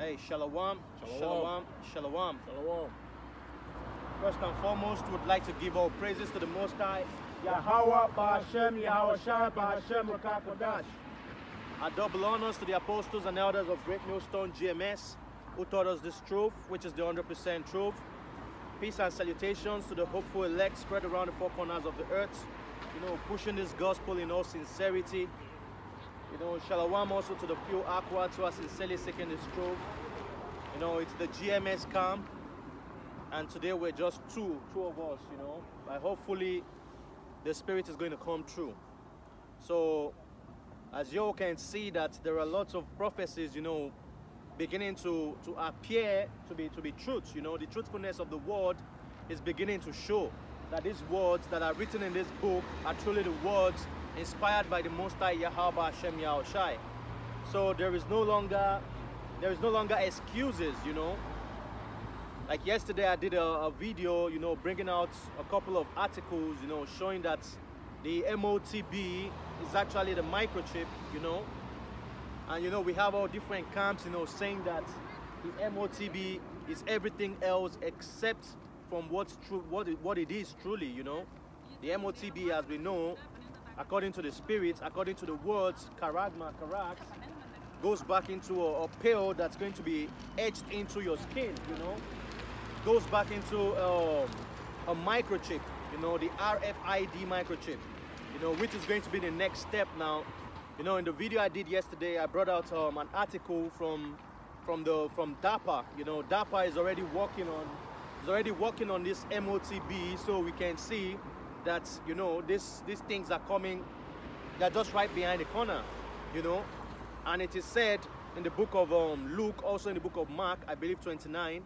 Hey, shalom, shalom, shalom, shalom. First and foremost, we'd like to give all praises to the Most High, Yahweh, Ba'ashem, Yahweh Shai, Ba'ashem, Rakakodash. A double honors to the apostles and elders of Great Millstone GMS, who taught us this truth, which is the 100% truth. Peace and salutations to the hopeful elect spread around the four corners of the earth, you know, pushing this gospel in all sincerity. You know, shalom also to the few aqua who are sincerely seeking this truth. You know, it's the GMS camp, and today we're just two of us, you know. But hopefully, the spirit is going to come true. So, as you all can see, that there are lots of prophecies, you know, beginning to appear to be truth. You know, the truthfulness of the word is beginning to show that these words that are written in this book are truly the words inspired by the Most High, Yahweh Ba'ashem, Yahweh Shai. So there is no longer excuses, you know. Like yesterday, I did a video, you know, bringing out a couple of articles, you know, showing that the MOTB is actually the microchip, you know. And you know, we have all different camps, you know, saying that the MOTB is everything else except from what's true, what it is truly, you know. The MOTB, as we know, according to the spirit, according to the words, karagma, karak, goes back into a pill that's going to be etched into your skin, you know. Goes back into a microchip, you know, the RFID microchip, you know, which is going to be the next step now. You know, in the video I did yesterday, I brought out an article from DARPA. You know, DARPA is already working on this MOTB, so we can see that, you know, these things are coming, they're just right behind the corner, you know. And it is said in the book of Luke, also in the book of Mark, I believe 29,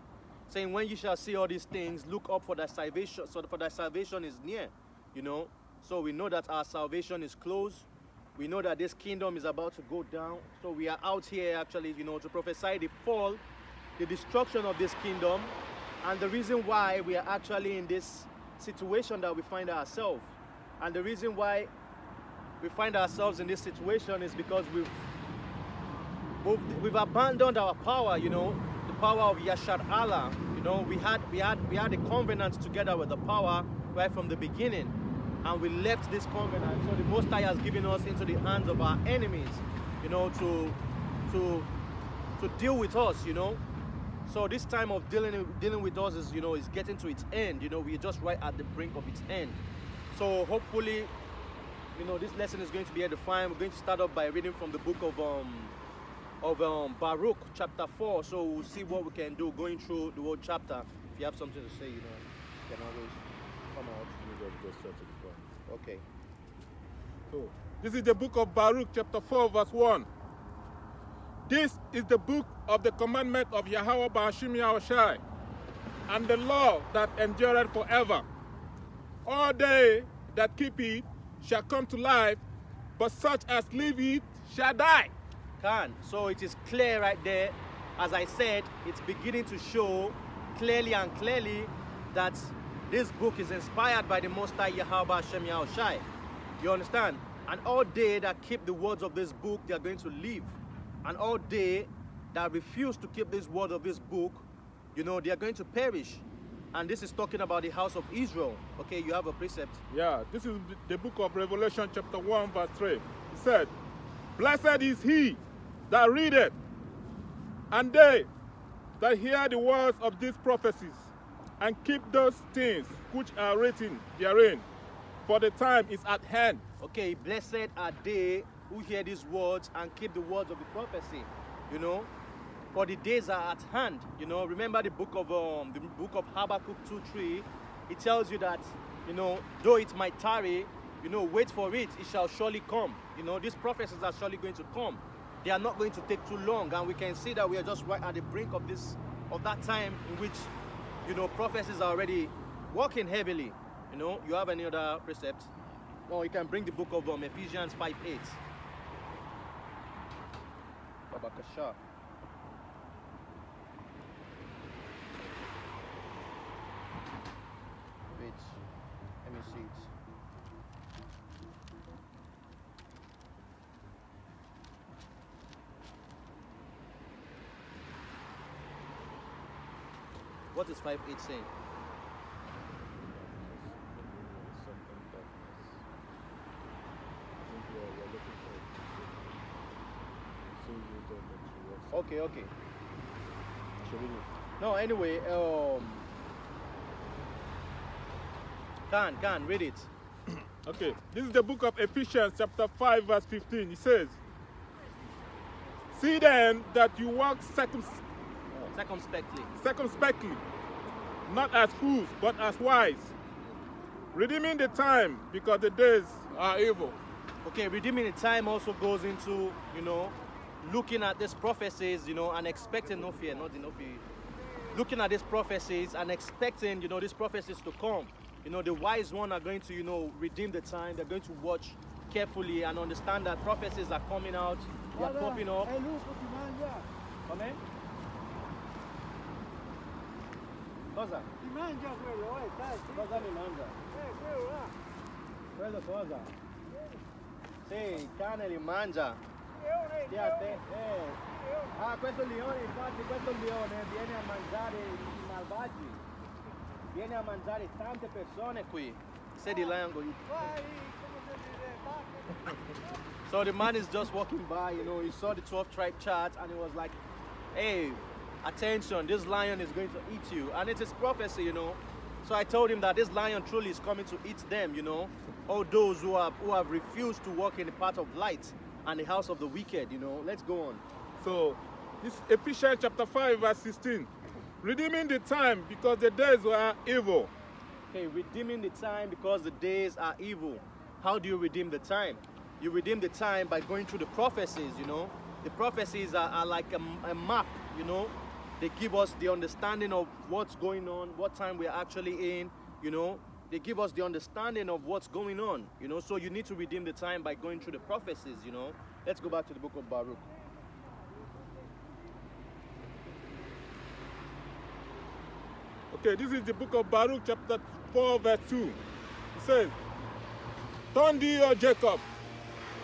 saying, when you shall see all these things, look up, for thy salvation, so for thy salvation is near, you know. So we know that our salvation is close, we know that this kingdom is about to go down. So we are out here actually, you know, to prophesy the fall, the destruction of this kingdom, and the reason why we are actually in this situation that we find ourselves. And the reason why we find ourselves in this situation is because we've abandoned our power, you know, the power of Yashar Allah. You know, we had a covenant together with the power right from the beginning, and we left this covenant. So the Most High has given us into the hands of our enemies, you know, to deal with us, you know. So this time of dealing with us is, you know, is getting to its end. You know, we're just right at the brink of its end. So hopefully, you know, this lesson is going to be edifying. We're going to start off by reading from the book of Baruch chapter 4. So we'll see what we can do going through the whole chapter. If you have something to say, you know, you can always come out. You just go straight to the point. Okay. So this is the book of Baruch chapter 4 verse 1. This is the book of the commandment of Yahweh Ba'ashem Yahweh Shai, and the law that endureth forever. All they that keep it shall come to life, but such as leave it shall die. Can. So it is clear right there. As I said, it's beginning to show clearly that this book is inspired by the Most High Yahweh Ba'ashem Yahweh Shai. You understand? And all they that keep the words of this book, they are going to live. And all they that refuse to keep this word of this book, you know, they are going to perish. And this is talking about the house of Israel. Okay, you have a precept. Yeah, this is the book of Revelation chapter 1 verse 3. It said, blessed is he that readeth, and they that hear the words of these prophecies, and keep those things which are written therein, for the time is at hand. Okay, blessed are they who hear these words and keep the words of the prophecy, you know, for the days are at hand. You know, remember the book of Habakkuk 2:3. It tells you that, you know, though it might tarry, you know, wait for it, it shall surely come. You know, these prophecies are surely going to come. They are not going to take too long, and we can see that we are just right at the brink of this, of that time in which, you know, prophecies are already working heavily. You know, you have any other precept? Or you can bring the book of Ephesians 5:8. Babakasha. Wait, let me see it. What is 5.8 saying? Okay, okay. No, anyway, can read it. Okay, this is the book of Ephesians, chapter 5, verse 15. It says, see then that you walk circumspectly, not as fools, but as wise, redeeming the time, because the days are evil. Okay, redeeming the time also goes into, you know, looking at these prophecies, you know, and expecting no fear, not enough fear. Looking at these prophecies and expecting, you know, these prophecies to come. You know, the wise ones are going to, you know, redeem the time. They're going to watch carefully and understand that prophecies are coming out. They are popping up. Amen. What's that? Where's the cosa? Sì, cane li mangia. Ah, questo leone, infatti, questo leone viene a mangiare I malvagi. Viene a mangiare tante persone qui. Say the lion go. So the man is just walking by, you know, he saw the 12 tribe chart and he was like, hey, attention, this lion is going to eat you. And it is prophecy, you know. So I told him that this lion truly is coming to eat them, you know. All those who have refused to walk in the path of light and the house of the wicked, you know. Let's go on. So, this Ephesians chapter 5, verse 16. Redeeming the time because the days were evil. Okay, redeeming the time because the days are evil. How do you redeem the time? You redeem the time by going through the prophecies, you know. The prophecies are like a map, you know. They give us the understanding of what's going on, what time we're actually in, you know. They give us the understanding of what's going on, you know. So you need to redeem the time by going through the prophecies, you know. Let's go back to the book of Baruch. Okay, this is the book of Baruch, chapter 4, verse 2. It says, turn thee, O Jacob,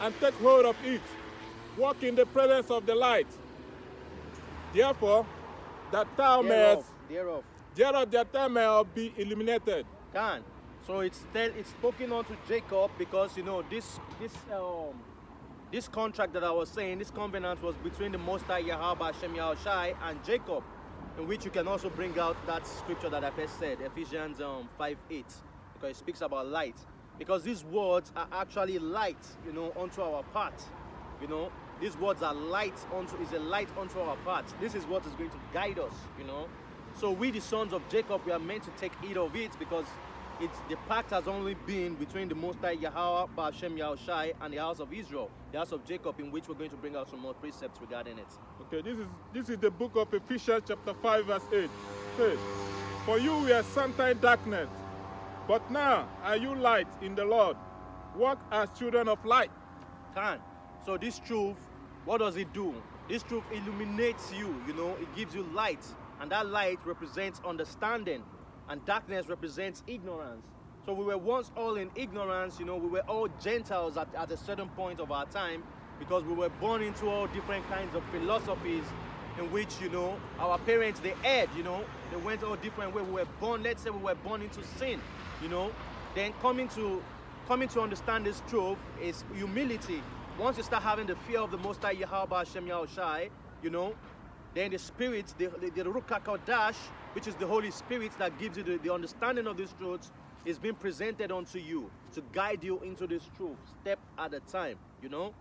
and take hold of it. Walk in the presence of the light. Therefore, that thou mayest, thereof that thou mayest be illuminated. Can. So it's spoken unto Jacob because, you know, this contract that I was saying, this covenant was between the Most High Yahweh Hashem Yahushai and Jacob, in which you can also bring out that scripture that I first said, Ephesians 5:8, because it speaks about light. Because these words are actually light, you know, unto our path. You know, these words are light unto, is a light unto our path. This is what is going to guide us, you know. So we, the sons of Jacob, we are meant to take heed of it because it's, the pact has only been between the Most High Yahweh, Ba'ashem Yahushai, and the house of Israel, the house of Jacob, in which we're going to bring out some more precepts regarding it. Okay, this is the book of Ephesians, chapter 5, verse 8. It says, for you were sometime darkness, but now are you light in the Lord. Walk as children of light. Can. So this truth, what does it do? This truth illuminates you, you know, it gives you light. And that light represents understanding, and darkness represents ignorance. So we were once all in ignorance, you know, we were all Gentiles at a certain point of our time, because we were born into all different kinds of philosophies in which, you know, our parents, they erred, you know, they went all different ways. We were born, let's say we were born into sin, you know. Then coming to understand this truth is humility. Once you start having the fear of the Most High Yahweh Hashem Yahushai, you know, then the Spirit, the Ruach HaKodesh, which is the Holy Spirit that gives you the understanding of these truths, is being presented unto you to guide you into this truth, step at a time, you know.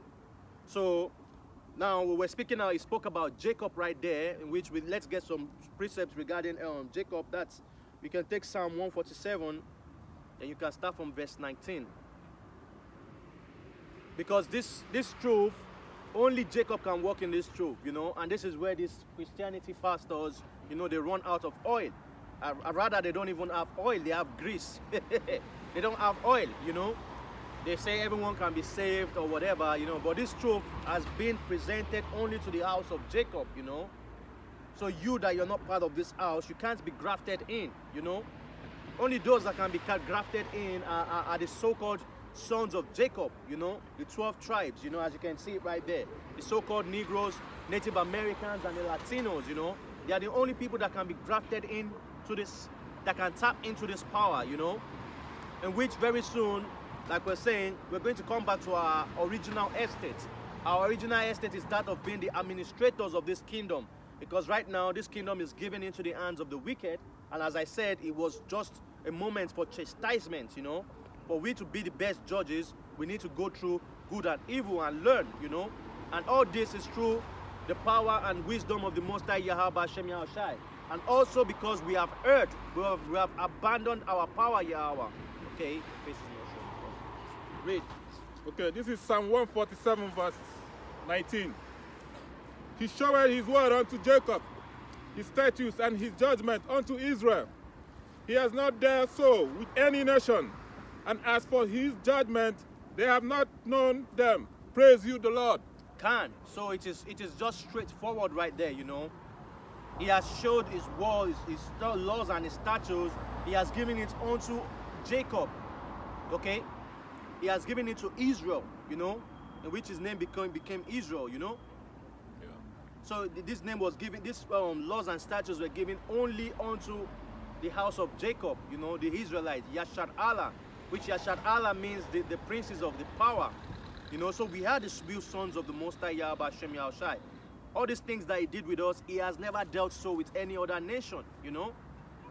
So now we were speaking, now he spoke about Jacob right there, in which we, let's get some precepts regarding Jacob. That's, we can take Psalm 147, and you can start from verse 19. Because this truth, only Jacob can walk in this truth, you know, and this is where these Christianity pastors, you know, they run out of oil. Rather, they don't even have oil, they have grease. They don't have oil, you know. They say everyone can be saved or whatever, you know, but this truth has been presented only to the house of Jacob, you know. So you, that you're not part of this house, you can't be grafted in, you know. Only those that can be grafted in are the so-called sons of Jacob, you know, the 12 tribes, you know, as you can see right there, the so-called Negroes, Native Americans, and the Latinos, you know, they are the only people that can be grafted in to this, that can tap into this power, you know, in which very soon, like we're saying, we're going to come back to our original estate. Our original estate is that of being the administrators of this kingdom, because right now this kingdom is given into the hands of the wicked, and as I said, it was just a moment for chastisement, you know. For we to be the best judges, we need to go through good and evil and learn, you know. And all this is through the power and wisdom of the Most High Yahweh Hashem Yahushai. And also because we have erred, we have abandoned our power, Yahweh. Okay, read. Okay, this is Psalm 147, verse 19. He showed his word unto Jacob, his statutes and his judgment unto Israel. He has not dealt so with any nation, and as for his judgment, they have not known them. Praise you, the Lord. Can. So it is just straightforward right there, you know. He has showed his word, his laws and his statutes. He has given it unto Jacob, okay? He has given it to Israel, you know, in which his name became Israel, you know. Yeah. So this name was given, these laws and statutes were given only unto the house of Jacob, you know, the Israelites, Yashar Allah, which Yashar Allah means the princes of the power, you know. So we had the real sons of the Most High Yahweh Hashem Yahushai. All these things that he did with us, he has never dealt so with any other nation, you know.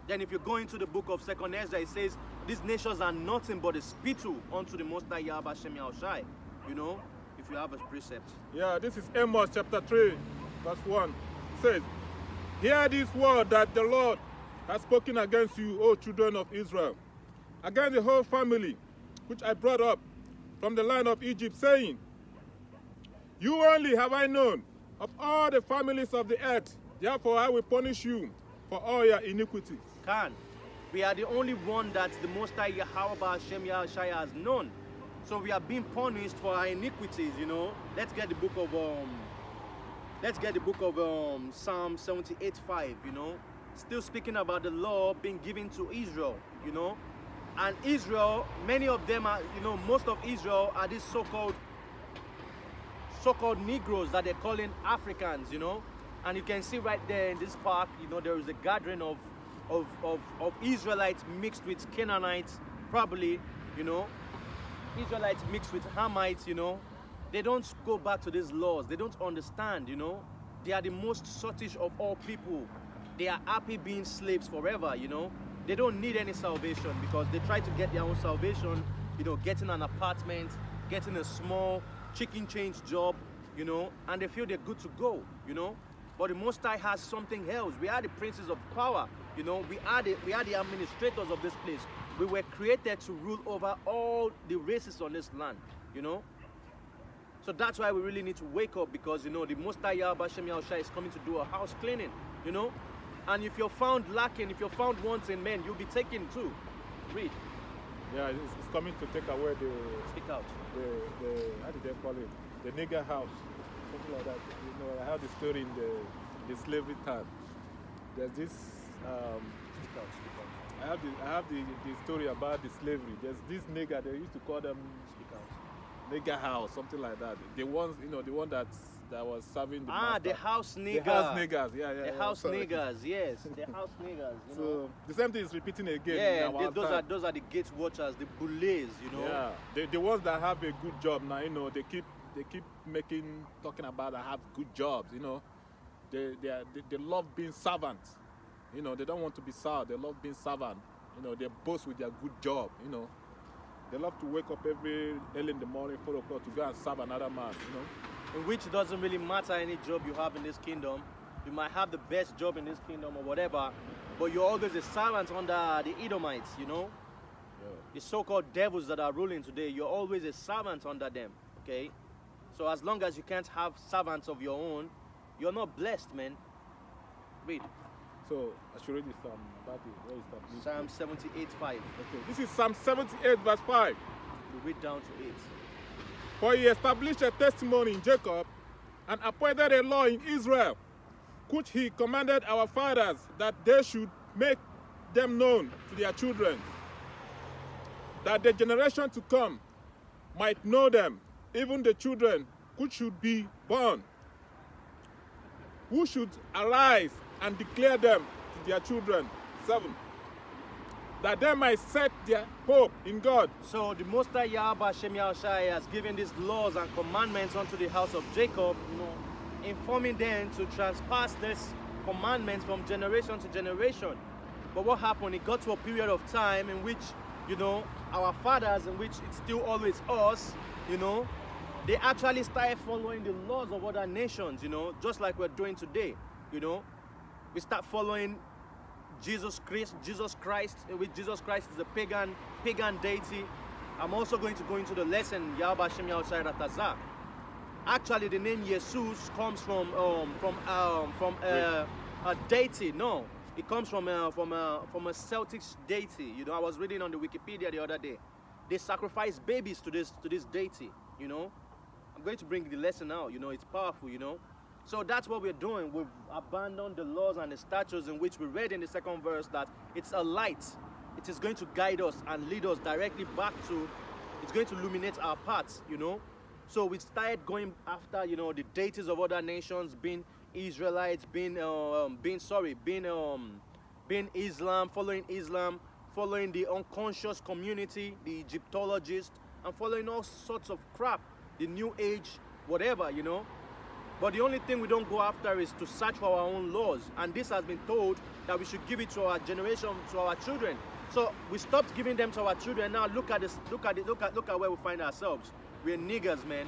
Then if you go into the book of 2nd Ezra, it says, these nations are nothing but a spittle unto the Most High Yahweh Hashem Yahushai, you know, if you have a precept. Yeah, this is Amos chapter 3, verse 1. It says, hear this word that the Lord has spoken against you, O children of Israel, against the whole family which I brought up from the land of Egypt, saying, you only have I known of all the families of the earth, therefore I will punish you for all your iniquities. Can. We are the only one that the Most High Yahweh Hashem Yahushai has known. So we are being punished for our iniquities, you know. Let's get the book of Psalm 78:5, you know. Still speaking about the law being given to Israel, you know. And Israel, many of them are, you know, most of Israel are these so-called Negroes that they're calling Africans, you know. And you can see right there in this park, you know, there is a gathering of Israelites mixed with Canaanites, probably, you know, Israelites mixed with Hamites, you know. They don't go back to these laws. They don't understand, you know. They are the most sottish of all people. They are happy being slaves forever, you know. They don't need any salvation because they try to get their own salvation, you know, getting an apartment, getting a small chicken change job, you know, and they feel they're good to go, you know. But the Most High has something else. We are the princes of power, you know. We are the administrators of this place. We were created to rule over all the races on this land, you know. So that's why we really need to wake up, because, you know, the Most High Yahweh Hashem Yahushai is coming to do a house cleaning, you know. And if you're found lacking, if you're found wanting, men, you'll be taken too. Read. Yeah, it's coming to take away the... Speak out. The how did they call it? The nigger house. Something like that. You know, I heard the story in the slavery time. There's this... Speak out. I have the story about the slavery. There's this nigger, they used to call them... Speak out. Nigger house, something like that. The ones, you know, the one that was serving the master. The house niggers. The house niggers, yeah. The house niggers, yes. The house niggers, you so, know. The same thing is repeating again. Yeah, those are the gate watchers, the bullies, you know. Yeah, the ones that have a good job now, you know, they keep talking about that have good jobs, you know. They love being servants. You know, they don't want to be served. They love being servant. You know, they boast with their good job, you know. They love to wake up every early in the morning, 4 o'clock, to go and serve another man, you know. In which doesn't really matter any job you have in this kingdom. You might have the best job in this kingdom or whatever, but you're always a servant under the Edomites, you know. Yeah. The so-called devils that are ruling today, you're always a servant under them, okay? So as long as you can't have servants of your own, you're not blessed, man. Read. So I should read this Psalm. Where is that? Psalm 78:5. Okay. This is Psalm 78, verse 5. You read down to 8. For he established a testimony in Jacob, and appointed a law in Israel, which he commanded our fathers, that they should make them known to their children, that the generation to come might know them, even the children which should be born, who should arise and declare them to their children, 7, that they might set their hope in God. So the Most High Yahweh Hashem Yahushai has given these laws and commandments unto the house of Jacob, informing them to transpass these commandments from generation to generation. But what happened? It got to a period of time in which, you know, our fathers, in which it's still always us, you know, they actually started following the laws of other nations, you know, just like we're doing today, you know. We start following Jesus Christ, which Jesus Christ is a pagan deity. I'm also going to go into the lesson, Yahweh Hashem Yahushai Ratazar. Actually, the name Jesus comes from a deity. No, it comes from a Celtic deity. You know, I was reading on the Wikipedia the other day. They sacrifice babies to this deity. You know, I'm going to bring the lesson out. You know, it's powerful. You know, so that's what we're doing. We've abandoned the laws and the statutes in which we read in the second verse that it's a light. It is going to guide us and lead us directly back to. It's going to illuminate our paths. You know. So we started going after, you know, the deities of other nations, being Israelites, being Islam, following the unconscious community, the Egyptologists, and following all sorts of crap, the New Age, whatever, you know. But the only thing we don't go after is to search for our own laws, and this has been told that we should give it to our generation, to our children. So we stopped giving them to our children. Now look at this, look at where we find ourselves. We're niggers, man.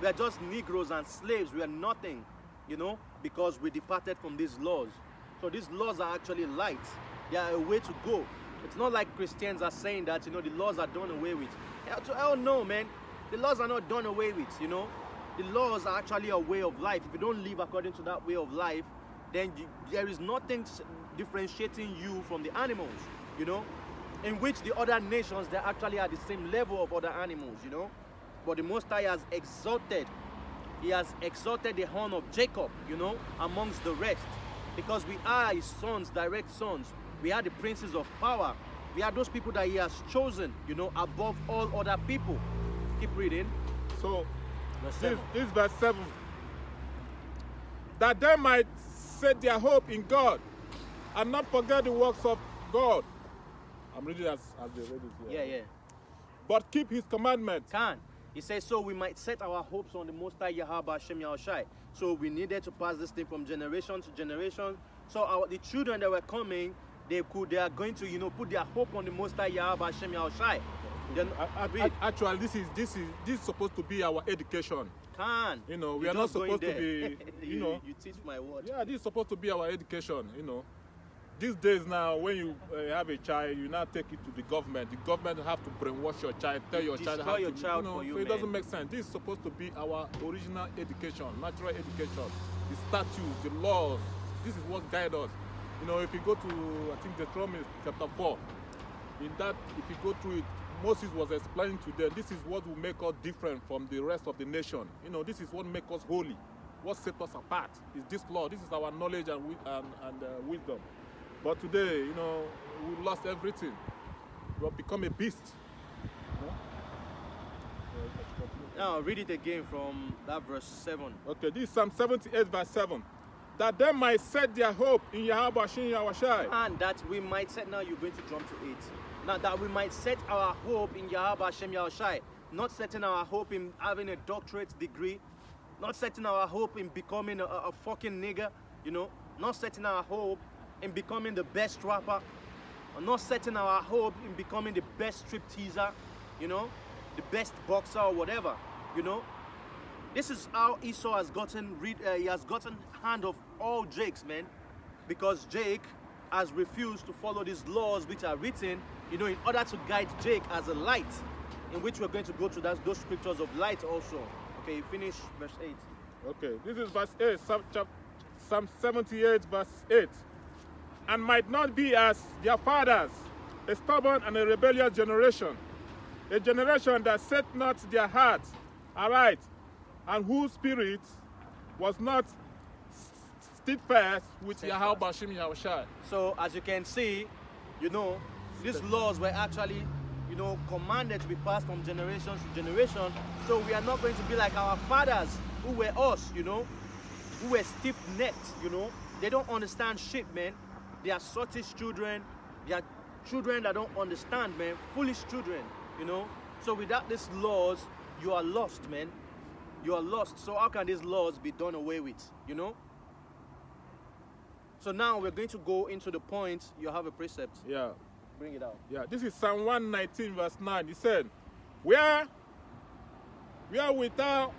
We're just Negroes and slaves. We are nothing, you know, because we departed from these laws. So these laws are actually light. They are a way to go. It's not like Christians are saying that, you know, the laws are done away with. Hell no, man. The laws are not done away with, you know. The laws are actually a way of life. If you don't live according to that way of life, then there is nothing differentiating you from the animals, you know. In which the other nations, they're actually at the same level of other animals, you know. But the Most High has exalted, he has exalted the horn of Jacob, you know, amongst the rest, because we are his sons, direct sons. We are the princes of power. We are those people that he has chosen, you know, above all other people. Keep reading. So this verse 7, that they might set their hope in God and not forget the works of God. I'm reading as they read it here. Yeah, yeah. But keep his commandments. Can. He says, so we might set our hopes on the Most High Yahweh Hashem Yahushai. So we needed to pass this thing from generation to generation. So the children that were coming, they are going to, you know, put their hope on the Most High Yahweh Hashem Yahushai. Actually, this is supposed to be our education. Can. You know, we are not supposed to be, you know. You teach my word. Yeah, this is supposed to be our education, you know. These days now, when you have a child, you now take it to the government. The government have to brainwash your child, tell your child how to, you know, so it doesn't make sense. This is supposed to be our original education, natural education, the statutes, the laws. This is what guides us. You know, if you go to, I think Deuteronomy chapter 4, in that, if you go through it, Moses was explaining to them, this is what will make us different from the rest of the nation. You know, this is what makes us holy. What sets us apart is this law. This is our knowledge and wisdom. But today, you know, we lost everything. We have become a beast. No? Now, read it again from that verse 7. Okay, this is Psalm 78, verse 7. That they might set their hope in Yahweh Hashem Yahushai. And that we might set, now you're going to jump to 8. Now, that we might set our hope in Yahweh Hashem Yahushai. Not setting our hope in having a doctorate degree. Not setting our hope in becoming a fucking nigger, you know. Not setting our hope in becoming the best rapper, or not setting our hope in becoming the best stripteaser, you know, the best boxer or whatever, you know. This is how Esau has gotten he has gotten hand of all Jake's, man, because Jake has refused to follow these laws which are written, you know, in order to guide Jake as a light, in which we're going to go to those scriptures of light also. Okay, you finish verse 8. Okay, this is verse 8, Psalm 78, verse 8. And might not be as their fathers, a stubborn and a rebellious generation, a generation that set not their hearts aright, and whose spirit was not steadfast with Yahweh Hashem Yahushai. So as you can see, you know, these laws were actually, you know, commanded to be passed from generation to generation. So we are not going to be like our fathers who were us, you know, who were stiff-necked, you know. They don't understand shit, man. They are sortish children. They are children that don't understand, man. Foolish children, you know. So without these laws, you are lost, man. You are lost. So how can these laws be done away with, you know? So now we're going to go into the point. You have a precept. Yeah. Bring it out. Yeah. This is Psalm 119 verse 9. He said, Where without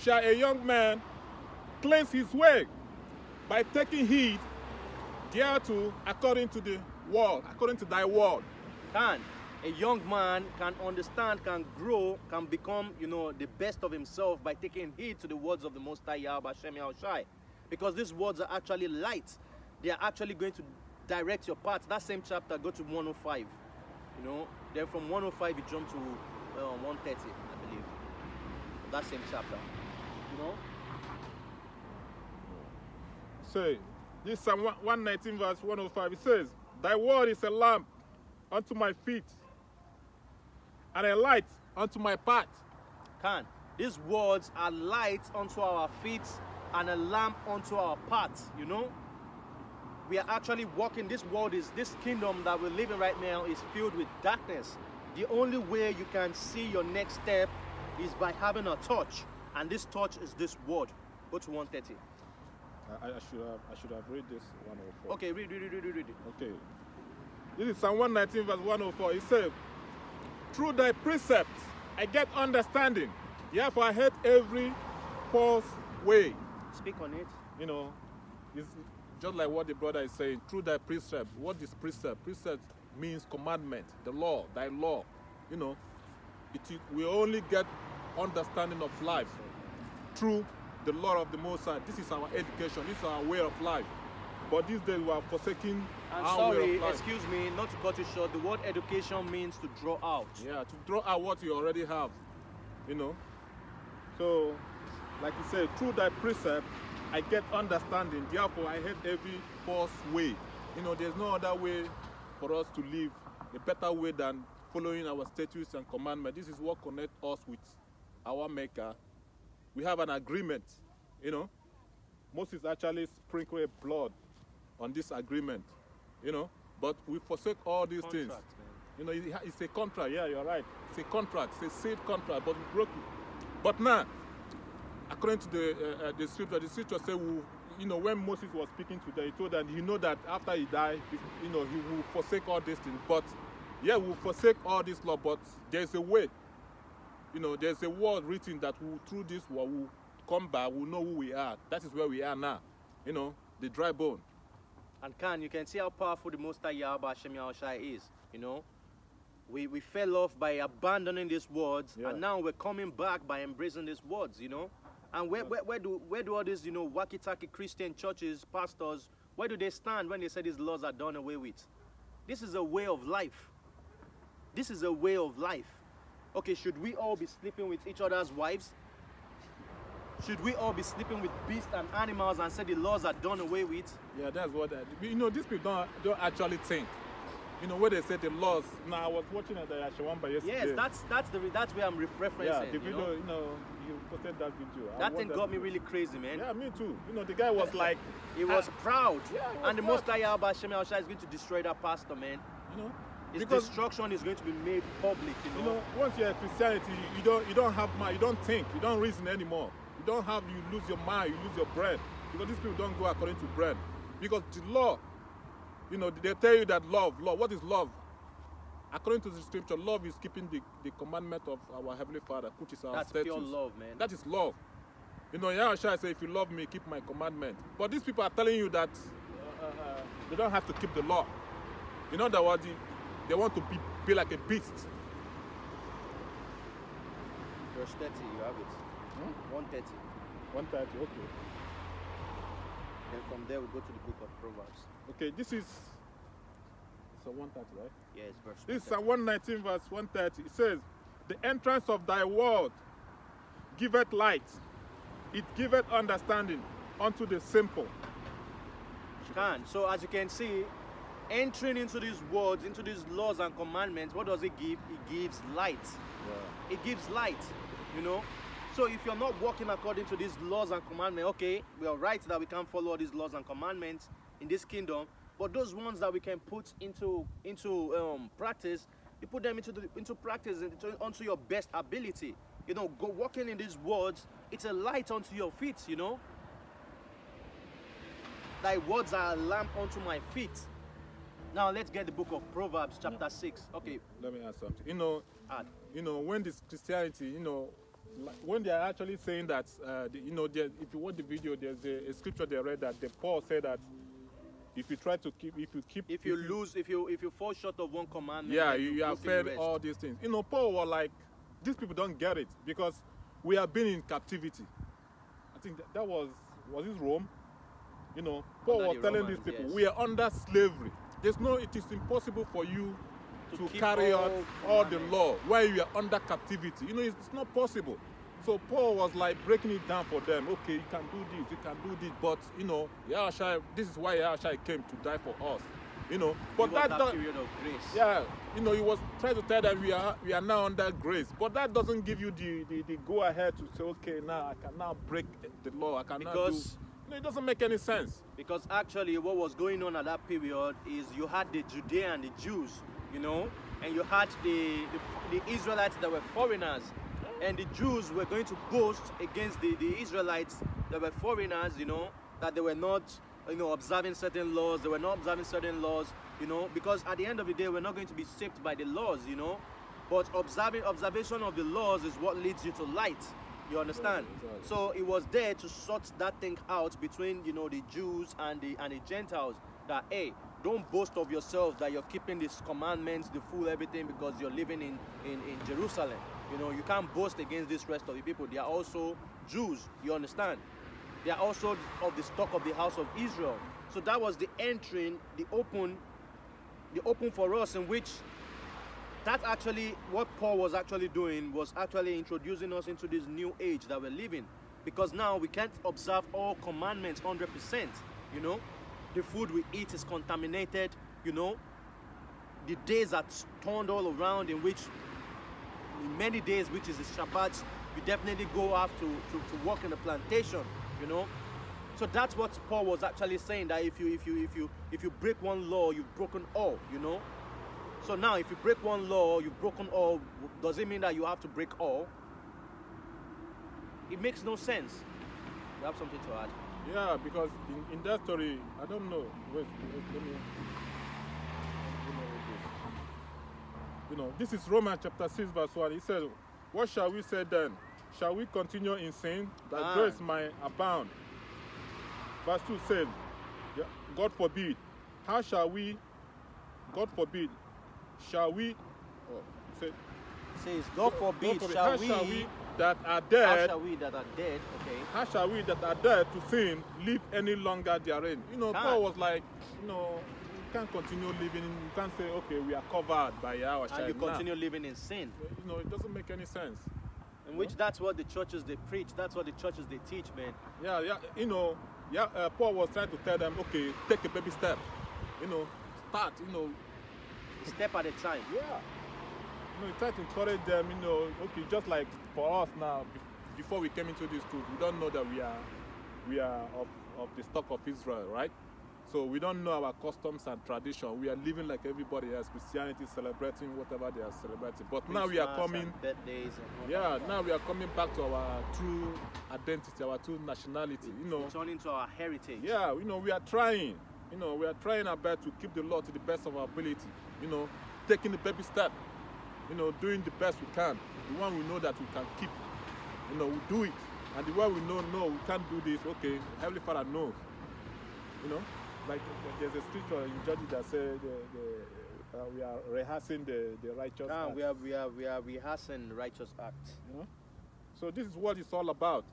shall a young man cleanse his way? By taking heed thereto according to the word, according to thy word. Can a young man can understand, can grow, can become, you know, the best of himself by taking heed to the words of the Most High Yahweh Hashem Yahushai. Because these words are actually light. They are actually going to direct your path. That same chapter, go to 105. You know, then from 105 you jump to 130, I believe. That same chapter. You know? So, this Psalm 119 verse 105, it says, thy word is a lamp unto my feet and a light unto my path. Can these words are light unto our feet and a lamp unto our path, you know? We are actually walking. This world is, this kingdom that we're living right now is filled with darkness. The only way you can see your next step is by having a torch, and this torch is this word. Go to 130. I should have read this 104. Okay, read it. Okay. This is Psalm 119 verse 104. It says, through thy precepts I get understanding. Therefore I hate every false way. Speak on it. You know, it's just like what the brother is saying. Through thy precept. What is precept? Precept means commandment, the law, thy law. You know, we only get understanding of life through the law of the Most High. This is our education. This is our way of life. But these days we are forsaking our way of life. Excuse me, not to cut it short. The word education means to draw out. Yeah, to draw out what you already have. You know. So, like you said, through thy precept, I get understanding. Therefore, I hate every false way. You know, there's no other way for us to live a better way than following our statutes and commandments. This is what connects us with our Maker. We have an agreement, you know. Moses actually sprinkled blood on this agreement, you know. But we forsake all these contract, things. Man. You know, it's a contract. Yeah, you're right. It's a contract. It's a sealed contract, but we broke it. But now, according to the scripture said, you know, when Moses was speaking to them, he told them, you know, that after he died, you know, he will forsake all these things. But yeah, we'll forsake all this law, but there's a way. You know, there's a word written that we'll, through this word we'll come back, we'll know who we are. That is where we are now. You know, the dry bone. And you can see how powerful the Most High Yahweh Hashem Yahushai is, you know. We fell off by abandoning these words, yeah, and now we're coming back by embracing these words, you know. And where do all these, you know, wacky-tacky Christian churches, pastors, where do they stand when they say these laws are done away with? This is a way of life. This is a way of life. Okay, should we all be sleeping with each other's wives? Should we all be sleeping with beasts and animals and say the laws are done away with? Yeah, that's what I... You know, these people don't actually think. You know, where they say the laws... Now, I was watching at the Ashwamba yesterday. Yes, that's where I'm referencing. Yeah, the video, you know, you posted that video. That thing got me really crazy, man. Yeah, me too. You know, the guy was like... He was proud. Yeah, he was and proud. The Most High Yahweh Hashem Yahushai is going to destroy that pastor, man. You know? His destruction is going to be made public, you know. You know, once you're a Christianity, you don't have mind, you don't think, you don't reason anymore. You don't have, you lose your mind, you lose your brain. Because these people don't go according to brain. Because the law, you know, they tell you that love, what is love? According to the scripture, love is keeping the commandment of our Heavenly Father, which is our statutes. That's pure love, man. That is love. You know, Yahushua said, if you love me, keep my commandment. But these people are telling you that they don't have to keep the law. In other words, they want to be like a beast. Verse 30, you have it. Hmm? 130. 130, okay. Then from there we go to the book of Proverbs. Okay, this is... It's a 130, right? Yes, yeah, verse 130. This is a 119 verse 130. It says, the entrance of thy word giveth light. It giveth understanding unto the simple. So as you can see, entering into these words, into these laws and commandments, what does it give? It gives light. Yeah. It gives light, you know. So if you're not walking according to these laws and commandments, okay, we are right that we can't follow all these laws and commandments in this kingdom, But those ones that we can put into practice, you put them into practice and onto your best ability. You know, go walking in these words, it's a light unto your feet, you know. Thy words are a lamp unto my feet. Now let's get the book of Proverbs chapter 6. Okay. Let me ask something. You know, when this Christianity, you know, when they are actually saying that, you know, if you watch the video, there's a scripture they read that Paul said that if you try to keep, if you fall short of one commandment, yeah, you have failed all these things. You know, Paul was like, these people don't get it because we have been in captivity. I think that was it Rome? You know, Paul was telling these people, we are under slavery. There's no, it is impossible for you to carry out all the law while you are under captivity. You know, it's not possible. So Paul was like breaking it down for them. Okay, you can do this, you can do this, but you know, Yahushua, this is why Yahushua came to die for us. You know, but that period of grace. Yeah, you know, he was trying to tell that we are now under grace, but that doesn't give you the go ahead to say, okay, now I can now break the law. I cannot do. No, it doesn't make any sense. Because actually what was going on at that period is you had the Judean, the Jews, you know, and you had the Israelites that were foreigners. And the Jews were going to boast against the Israelites that were foreigners, you know, that they were not, you know, observing certain laws. They were not observing certain laws, you know, because at the end of the day, we're not going to be shaped by the laws, you know. But observation of the laws is what leads you to light. You understand? Yeah, exactly. So it was there to sort that thing out between, you know, the Jews and the Gentiles, that hey, don't boast of yourself that you're keeping these commandments, the full everything, because you're living in Jerusalem. You know, you can't boast against this rest of the people. They are also Jews, you understand? They are also of the stock of the house of Israel. So that was the entering, the open for us, in which that actually, what Paul was actually doing was actually introducing us into this new age that we're living. Because now we can't observe all commandments 100%, you know? The food we eat is contaminated, you know? The days are turned all around, in which many days, which is the Shabbat, you definitely go out to work in the plantation, you know? So that's what Paul was actually saying, that if you break one law, you've broken all, you know? So now, if you break one law, you've broken all, does it mean that you have to break all? It makes no sense. You have something to add? Yeah, because in that story, I don't know. Wait, let me... You know, this is Romans chapter 6, verse 1. It says, what shall we say then? Shall we continue in sin that grace might abound? Verse 2 says, God forbid. How shall we? God forbid. Shall we? Oh, says God forbid. How shall we that are dead? How shall we that are dead? Okay. How shall we that are dead to sin live any longer therein? You know, Paul was like, you know, you can't continue living. You can't say, okay, we are covered by our child. And you continue living in sin. You know, it doesn't make any sense. In which that's what the churches they preach. That's what the churches they teach, man. Yeah, yeah. You know, yeah. Paul was trying to tell them, okay, take a baby step. You know, start. You know. Step at a time. Yeah. You know, you try to encourage them, you know, okay, just like for us now, before we came into this truth, we don't know that we are of the stock of Israel, right? So we don't know our customs and tradition. We are living like everybody else, Christianity, celebrating whatever they are celebrating. But now we are coming, now we are coming back to our true identity, our true nationality, you know. Returning to our heritage. Yeah, you know, we are trying. You know, we are trying our best to keep the law to the best of our ability. You know, taking the baby step. You know, doing the best we can. The one we know that we can keep. You know, we do it. And the one we know, no, we can't do this. Okay, Heavenly Father knows. You know, like there's a scripture in Judges that says we are rehearsing the righteous act. We are rehearsing the righteous act. You know? So this is what it's all about.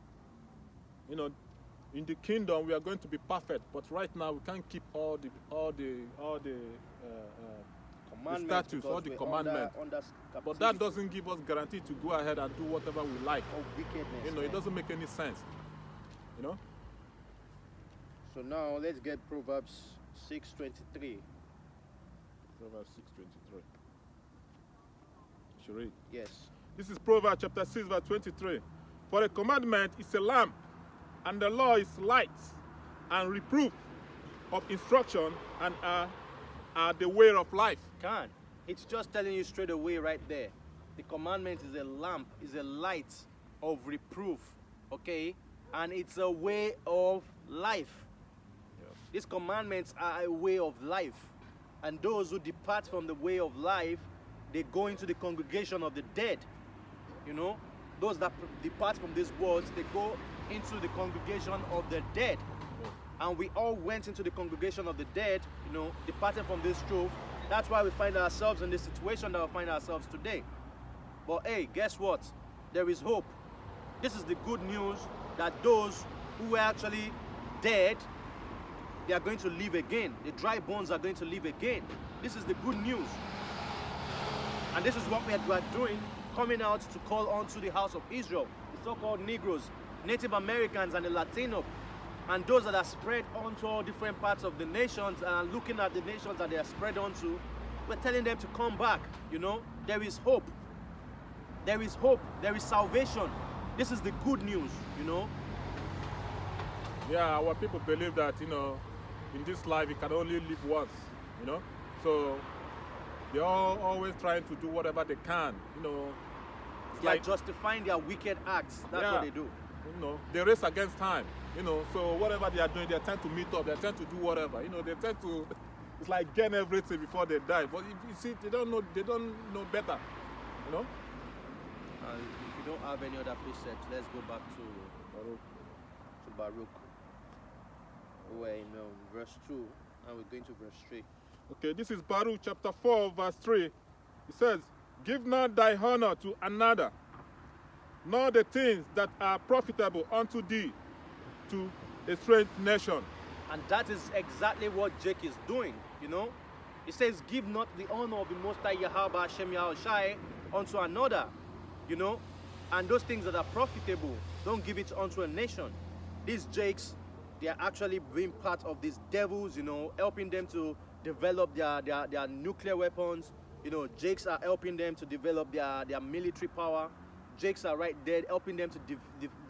You know. In the kingdom, we are going to be perfect, but right now we can't keep all the statutes, all the commandments. But that doesn't give us guarantee to go ahead and do whatever we like. Oh, wickedness! You know, it doesn't make any sense. You know. So now let's get Proverbs 6:23. Proverbs 6:23. Should read. Yes. This is Proverbs chapter 6, verse 23. For a commandment is a lamp, and the law is light and reproof, of instruction and the way of life. Can. It's just telling you straight away right there. The commandment is a lamp, is a light of reproof, okay? And it's a way of life. Yes. These commandments are a way of life. And those who depart from the way of life, they go into the congregation of the dead. You know, those that depart from these words, they go into the congregation of the dead. And we all went into the congregation of the dead, you know, departed from this truth. That's why we find ourselves in the situation that we find ourselves today. But hey, guess what? There is hope. This is the good news that those who were actually dead, they are going to live again. The dry bones are going to live again. This is the good news. And this is what we are doing, coming out to call onto the house of Israel, the so-called Negroes, Native Americans, and the Latino, and those that are spread onto all different parts of the nations, and looking at the nations that they are spread onto, we're telling them to come back. You know, there is hope. There is hope. There is salvation. This is the good news, you know. Yeah, our people believe that, you know, in this life you can only live once, you know. So they're all always trying to do whatever they can, you know. It's like justifying their wicked acts. That's what they do. You know, they race against time, you know. So whatever they are doing, they tend to meet up, they tend to do whatever, you know. They tend to, it's like gain everything before they die. But if you see, they don't know better, you know. If you don't have any other precepts, let's go back to Baruch. We're in verse 2, and we're going to verse 3. Okay, this is Baruch chapter 4, verse 3. It says, "Give not thy honor to another, nor the things that are profitable unto thee to a strange nation." And that is exactly what Jake is doing, you know. It says, "Give not the honor of the Most High Yahweh Hashem Yahushai unto another," you know, and those things that are profitable, don't give it unto a nation. These Jakes, they are actually being part of these devils, you know, helping them to develop their nuclear weapons. You know, Jakes are helping them to develop their military power. Jakes are right there helping them to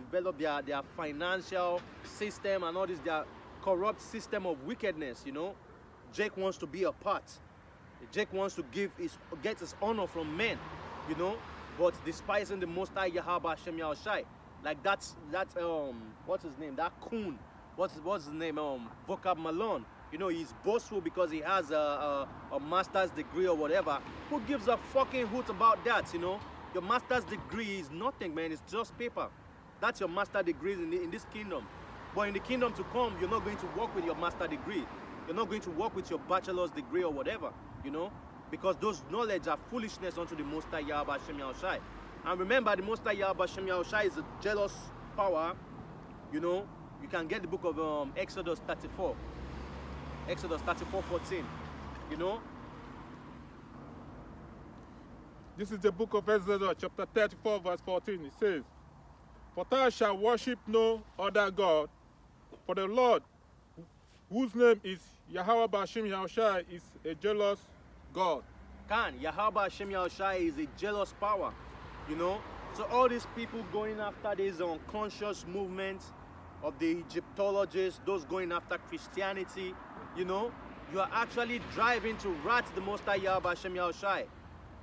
develop their financial system and all this, their corrupt system of wickedness, you know. Jake wants to be a part. Jake wants to get his honor from men, you know, but despising the Most High Yahweh Hashem Yahushai. Like what's his name? That coon, what's his name? Vocab Malone. You know, he's boastful because he has a master's degree or whatever. Who gives a fucking hoot about that? You know, your master's degree is nothing, man. It's just paper. That's your master's degree in this kingdom. But in the kingdom to come, you're not going to work with your master's degree. You're not going to work with your bachelor's degree or whatever. You know, because those knowledge are foolishness unto the Most High Yahweh Hashem Yahushai. And remember, the Most High Yahweh Hashem Yahushai is a jealous power. You know, you can get the book of Exodus 34. Exodus 34:14. You know? This is the book of Exodus, chapter 34, verse 14. It says, "For thou shalt worship no other God, for the Lord, whose name is Yahweh Hashem Yahushai, is a jealous God." Can, Yahweh Hashem Yahushai is a jealous power. You know, so all these people going after this unconscious movement of the Egyptologists, those going after Christianity, you know, you are actually driving to rat the Most High Yahweh Hashem Yahushai,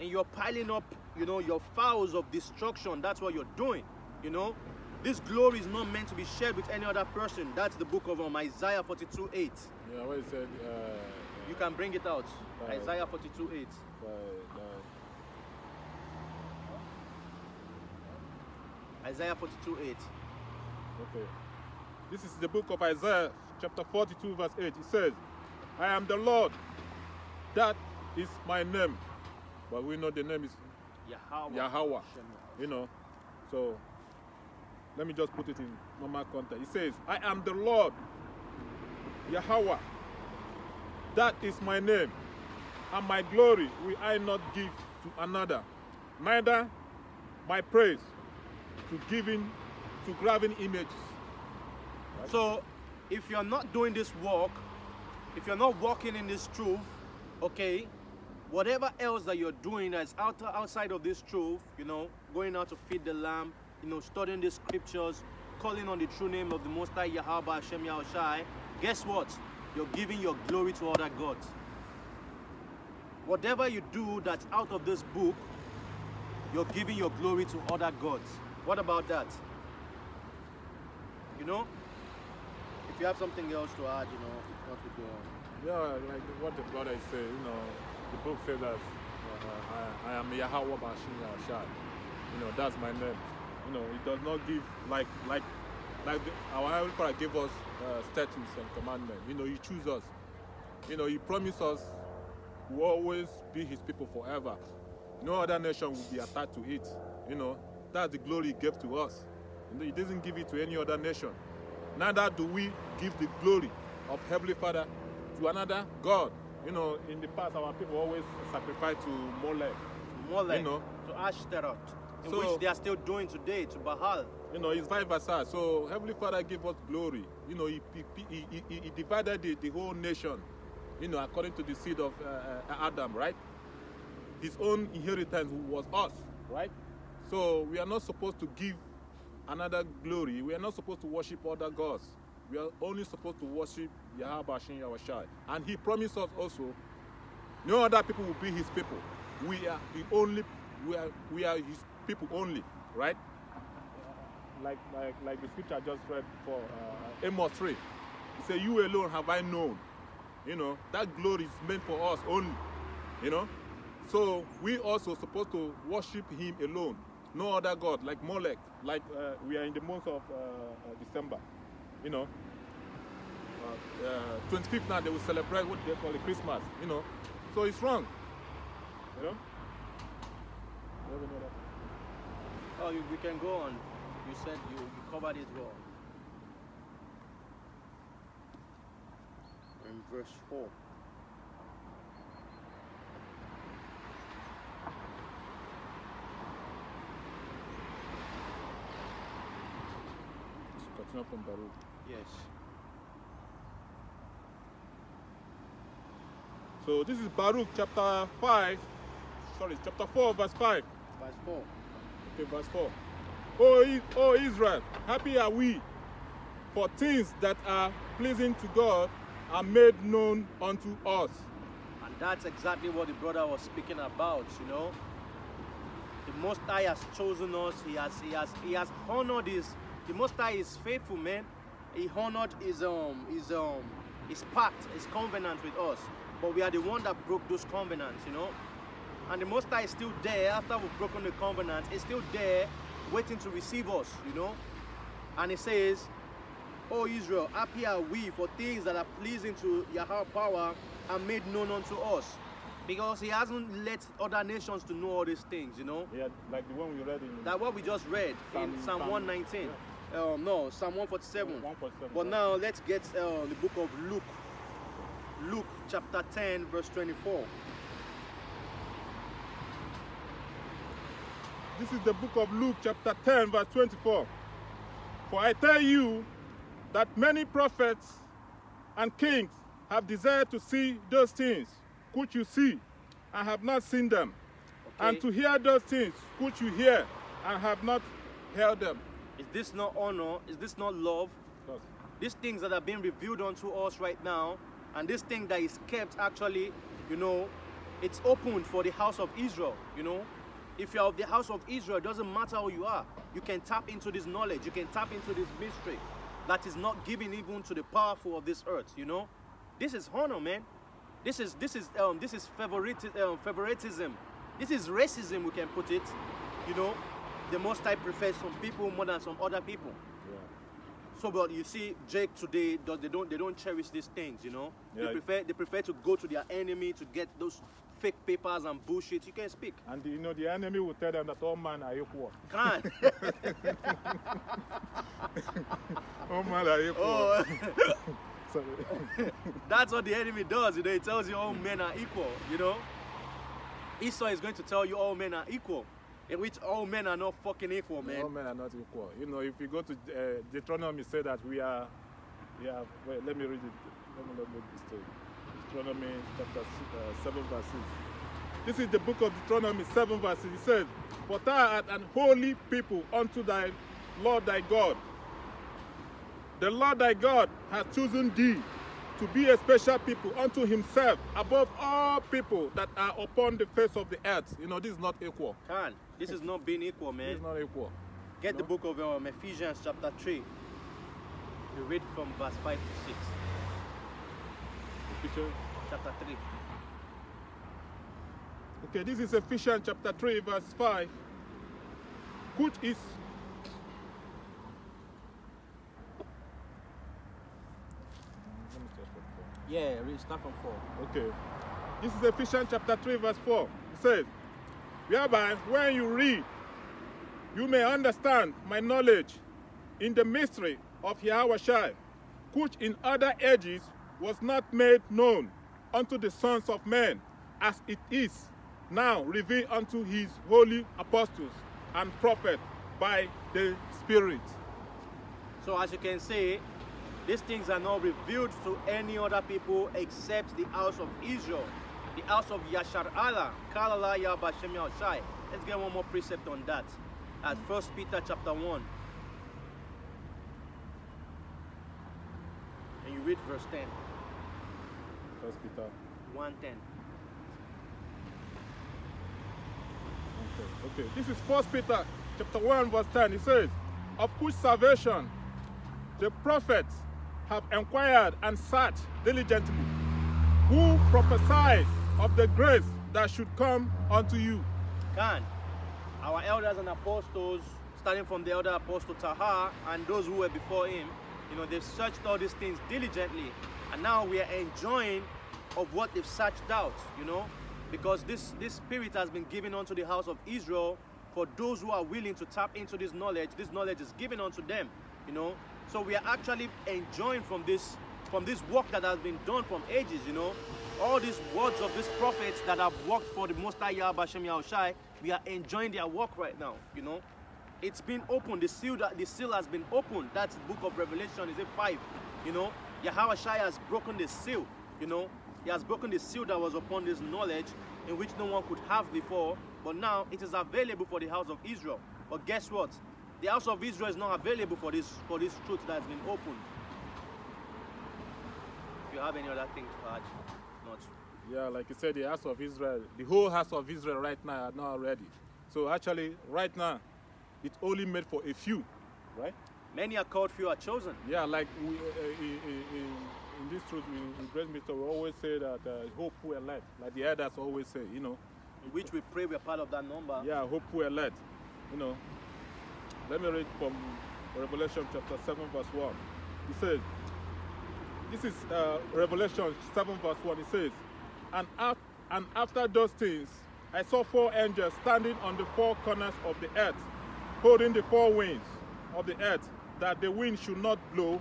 and you're piling up, you know, your fowls of destruction. That's what you're doing, you know. This glory is not meant to be shared with any other person. That's the book of Isaiah 42:8. Yeah, what you said. You can bring it out. Isaiah 42:8. Isaiah 42:8. Okay. This is the book of Isaiah, chapter 42, verse 8. It says, "I am the Lord. That is my name." But we know the name is Yahweh. You know. So let me just put it in normal context. It says, "I am the Lord, Yahweh. That is my name. And my glory will I not give to another, neither my praise to giving to graven images." Right? So if you're not doing this work, if you're not walking in this truth, okay, whatever else that you're doing that's outside of this truth, you know, going out to feed the lamb, you know, studying the scriptures, calling on the true name of the Most High Yahweh Hashem Yahushai, guess what? you're giving your glory to other gods. Whatever you do that's out of this book, you're giving your glory to other gods. What about that? You know? If you have something else to add, you know, what to go on. Yeah, like what the brother is saying, you know, the book says that I am Yahweh Bashin Yahshad. You know, that's my name. You know, it does not give, our Heavenly Father gave us statutes and commandments. You know, He chose us. You know, He promised us we'll always be His people forever. No other nation will be attached to it. You know, that's the glory He gave to us. You know, He doesn't give it to any other nation. Neither do we give the glory of Heavenly Father to another God. You know, in the past, our people always sacrifice to Molech. Molech, you know, to Ashtaroth, which they are still doing today, to Baal. You know, it's vice versa. So Heavenly Father gave us glory. You know, he divided the whole nation, you know, according to the seed of Adam, right? His own inheritance was us, right? So we are not supposed to give another glory. We are not supposed to worship other gods. We are only supposed to worship Yahweh Bashin Yahshai. And He promised us also, no other people will be His people. We are the only, we are His people only, right? Like the scripture I just read for Amos 3. It says, you alone have I known. You know, that glory is meant for us only, you know. So we also supposed to worship Him alone. No other God, like Molech, like we are in the month of December, you know. 25th now, they will celebrate what they call the Christmas, you know. So it's wrong, you know. Oh, you can go on. You said you covered it well. In verse 4. Continue from Baruch. Yes. So this is Baruch chapter 5. Sorry, chapter 4, verse 5. Verse 4. Okay, verse 4. O Israel, happy are we, for things that are pleasing to God are made known unto us. And that's exactly what the brother was speaking about, you know. The Most High has chosen us. He has honored His. The Most High is faithful, man. He honored his pact, His covenant with us. But we are the one that broke those covenants, you know. And the Most High is still there after we've broken the covenant. He's still there waiting to receive us, you know. And it says, O Israel, happy are we, for things that are pleasing to Yahweh power are made known unto us. Because He hasn't let other nations to know all these things, you know. Yeah, like the one we read in... Like what we just read in Psalm 119. Yeah. No, Psalm 147. 147. But now let's get the book of Luke. Luke chapter 10, verse 24. This is the book of Luke chapter 10, verse 24. For I tell you, that many prophets and kings have desired to see those things which you see and have not seen them, okay, and to hear those things which you hear and have not heard them. Is this not honor? Is this not love? Yes. These things that are being revealed unto us right now, and this thing that is kept actually, you know, it's open for the house of Israel, you know. If you're of the house of Israel, it doesn't matter who you are. You can tap into this knowledge. You can tap into this mystery that is not given even to the powerful of this earth, you know. This is honor, man. This is favoritism. This is racism, we can put it, you know. The Most High prefers some people more than some other people. Yeah. So, but you see, Jake today, they don't cherish these things, you know. Yeah. They prefer to go to their enemy to get those fake papers and bullshit. You can speak. And you know, the enemy will tell them that all men are equal. Can't. All men are equal. Oh. Sorry. That's what the enemy does, you know. He tells you all men are equal, you know. Esau is going to tell you all men are equal, in which all men are not fucking equal, man. All men are not equal. You know, if you go to Deuteronomy, say that we are, yeah, wait, let me read it. Let me read this story. Deuteronomy chapter 7 verse 6. This is the book of Deuteronomy 7 verse 6. It says, for thou art an holy people unto thy Lord thy God. The Lord thy God hath chosen thee to be a special people unto himself above all people that are upon the face of the earth. You know, this is not equal. Can. This is not being equal, man. It's not equal. Get the book of Ephesians chapter 3. We read from verse 5 to 6. Ephesians chapter 3. Okay, this is Ephesians chapter 3 verse 5, which is start from 4. Okay. This is Ephesians chapter 3 verse 4. It says, whereby when you read, you may understand my knowledge in the mystery of Yahushua, which in other ages was not made known unto the sons of men, as it is now revealed unto his holy apostles and prophets by the Spirit. So as you can see, these things are not revealed to any other people except the house of Israel, the house of Yasharala, Kalala Yabashem Yahushai. Let's get one more precept on that. That's 1 Peter chapter 1. And you read verse 10. 1 Peter 1:10. Okay, this is 1 Peter chapter 1 verse 10. It says, of which salvation the prophets have inquired and searched diligently, who prophesied of the grace that should come unto you. Can our elders and apostles, starting from the elder apostle Taha and those who were before him, you know, they've searched all these things diligently, and now we are enjoying of what they've searched out, you know, because this spirit has been given unto the house of Israel for those who are willing to tap into this knowledge. This knowledge is given unto them, you know. So we are actually enjoying from this work that has been done from ages, you know. All these words of these prophets that have worked for the Most High Yahweh Hashem Yahushai, we are enjoying their work right now, you know. It's been opened, the seal has been opened. That's the book of Revelation, is it 5? You know, Yahweh Shai has broken the seal, you know. He has broken the seal that was upon this knowledge, in which no one could have before, but now it is available for the house of Israel. But guess what? The house of Israel is not available for this truth that has been opened. If you have any other thing to add, not. Yeah, like you said, the house of Israel, the whole house of Israel right now are not ready. So actually, right now, it's only made for a few, right? Many are called, few are chosen. Yeah, like we, in this truth, in Great Mystery, we always say that hope who are led, like the elders always say, you know. In which we pray we are part of that number. Yeah, hope who are led, you know. Let me read from Revelation chapter 7 verse 1. It says, this is Revelation 7 verse 1. It says, and after those things, I saw four angels standing on the four corners of the earth, holding the four winds of the earth, that the wind should not blow.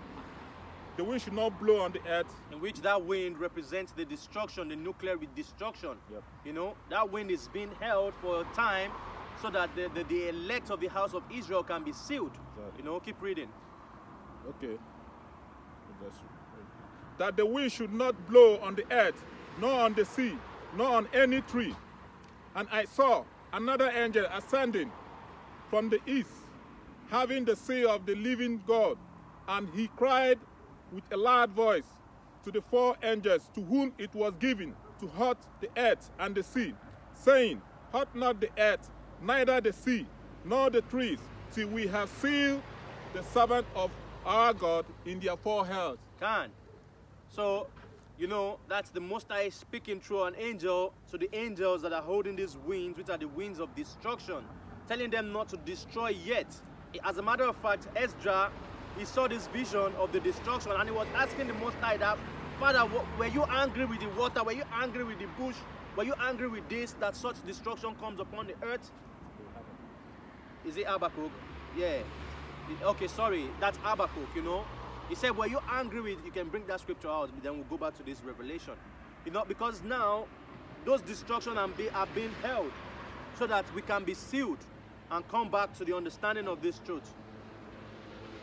The wind should not blow on the earth. In which that wind represents the destruction, the nuclear destruction. Yep. You know, that wind is being held for a time, so that the elect of the house of Israel can be sealed. Exactly. You know, keep reading. Okay. That the wind should not blow on the earth, nor on the sea, nor on any tree. And I saw another angel ascending from the east, having the seal of the living God. And he cried with a loud voice to the four angels to whom it was given to hurt the earth and the sea, saying, hurt not the earth, neither the sea, nor the trees, till we have sealed the servant of our God in their foreheads. Can. So, you know, that's the Most High speaking through an angel to the angels that are holding these winds, which are the winds of destruction, telling them not to destroy yet. As a matter of fact, Ezra, he saw this vision of the destruction, and he was asking the Most High that, Father, were you angry with the water? Were you angry with the bush? Were you angry with this, that such destruction comes upon the earth? Is it Habakkuk? Yeah. Okay, sorry. That's Habakkuk, you know. He said, were you angry with... You can bring that scripture out, but then we'll go back to this Revelation. You know, because now, those destructions are being held so that we can be sealed and come back to the understanding of this truth.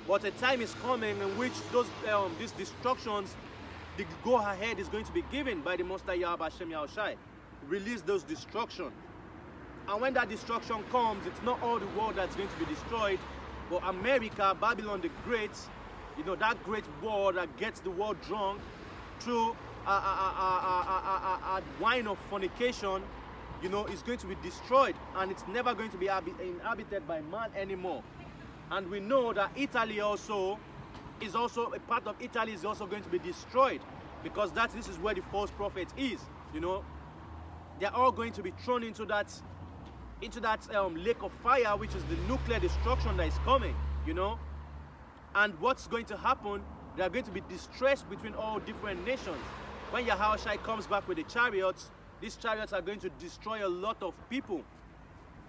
But a time is coming in which these destructions, the go-ahead is going to be given by the Most High Yahweh Hashem Yahushai. Release those destruction. And when that destruction comes, it's not all the world that's going to be destroyed, but America, Babylon the Great, you know, that great war that gets the world drunk, through a wine of fornication, you know, is going to be destroyed, and it's never going to be inhabited by man anymore. And we know that Italy also is also a part of Italy is also going to be destroyed, because this is where the false prophet is. You know, they're all going to be thrown into that lake of fire, which is the nuclear destruction that is coming. You know, and what's going to happen? They are going to be distressed between all different nations. When Yahushua comes back with the chariots, these chariots are going to destroy a lot of people,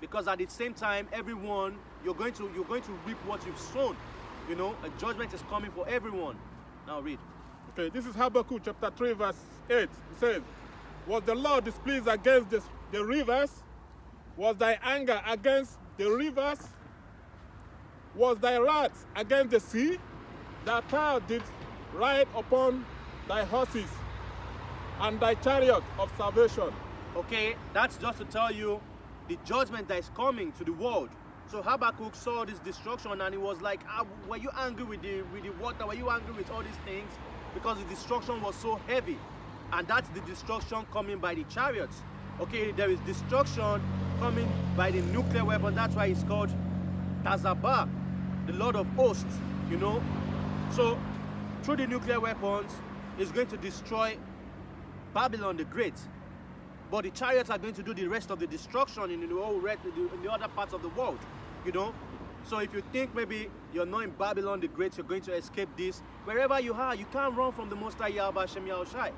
because at the same time, everyone, you're going to reap what you've sown. You know, a judgment is coming for everyone. Now read. Okay, this is Habakkuk chapter 3 verse 8. It says, "Was the Lord displeased against the rivers? Was thy anger against the rivers? Was thy wrath against the sea? That thou didst ride upon thy horses and thy chariot of salvation." Okay, that's just to tell you the judgment that is coming to the world. So Habakkuk saw this destruction and he was like, were you angry with the water? Were you angry with all these things? Because the destruction was so heavy. And that's the destruction coming by the chariots. Okay, there is destruction coming by the nuclear weapon. That's why it's called Tazabah, the Lord of hosts, you know. So through the nuclear weapons, it's going to destroy Babylon the Great. But the chariots are going to do the rest of the destruction in the other parts of the world, you know. So if you think maybe you're not in Babylon the Great, you're going to escape this, wherever you are, you can't run from the Most High Yahweh Hashem Yahushai.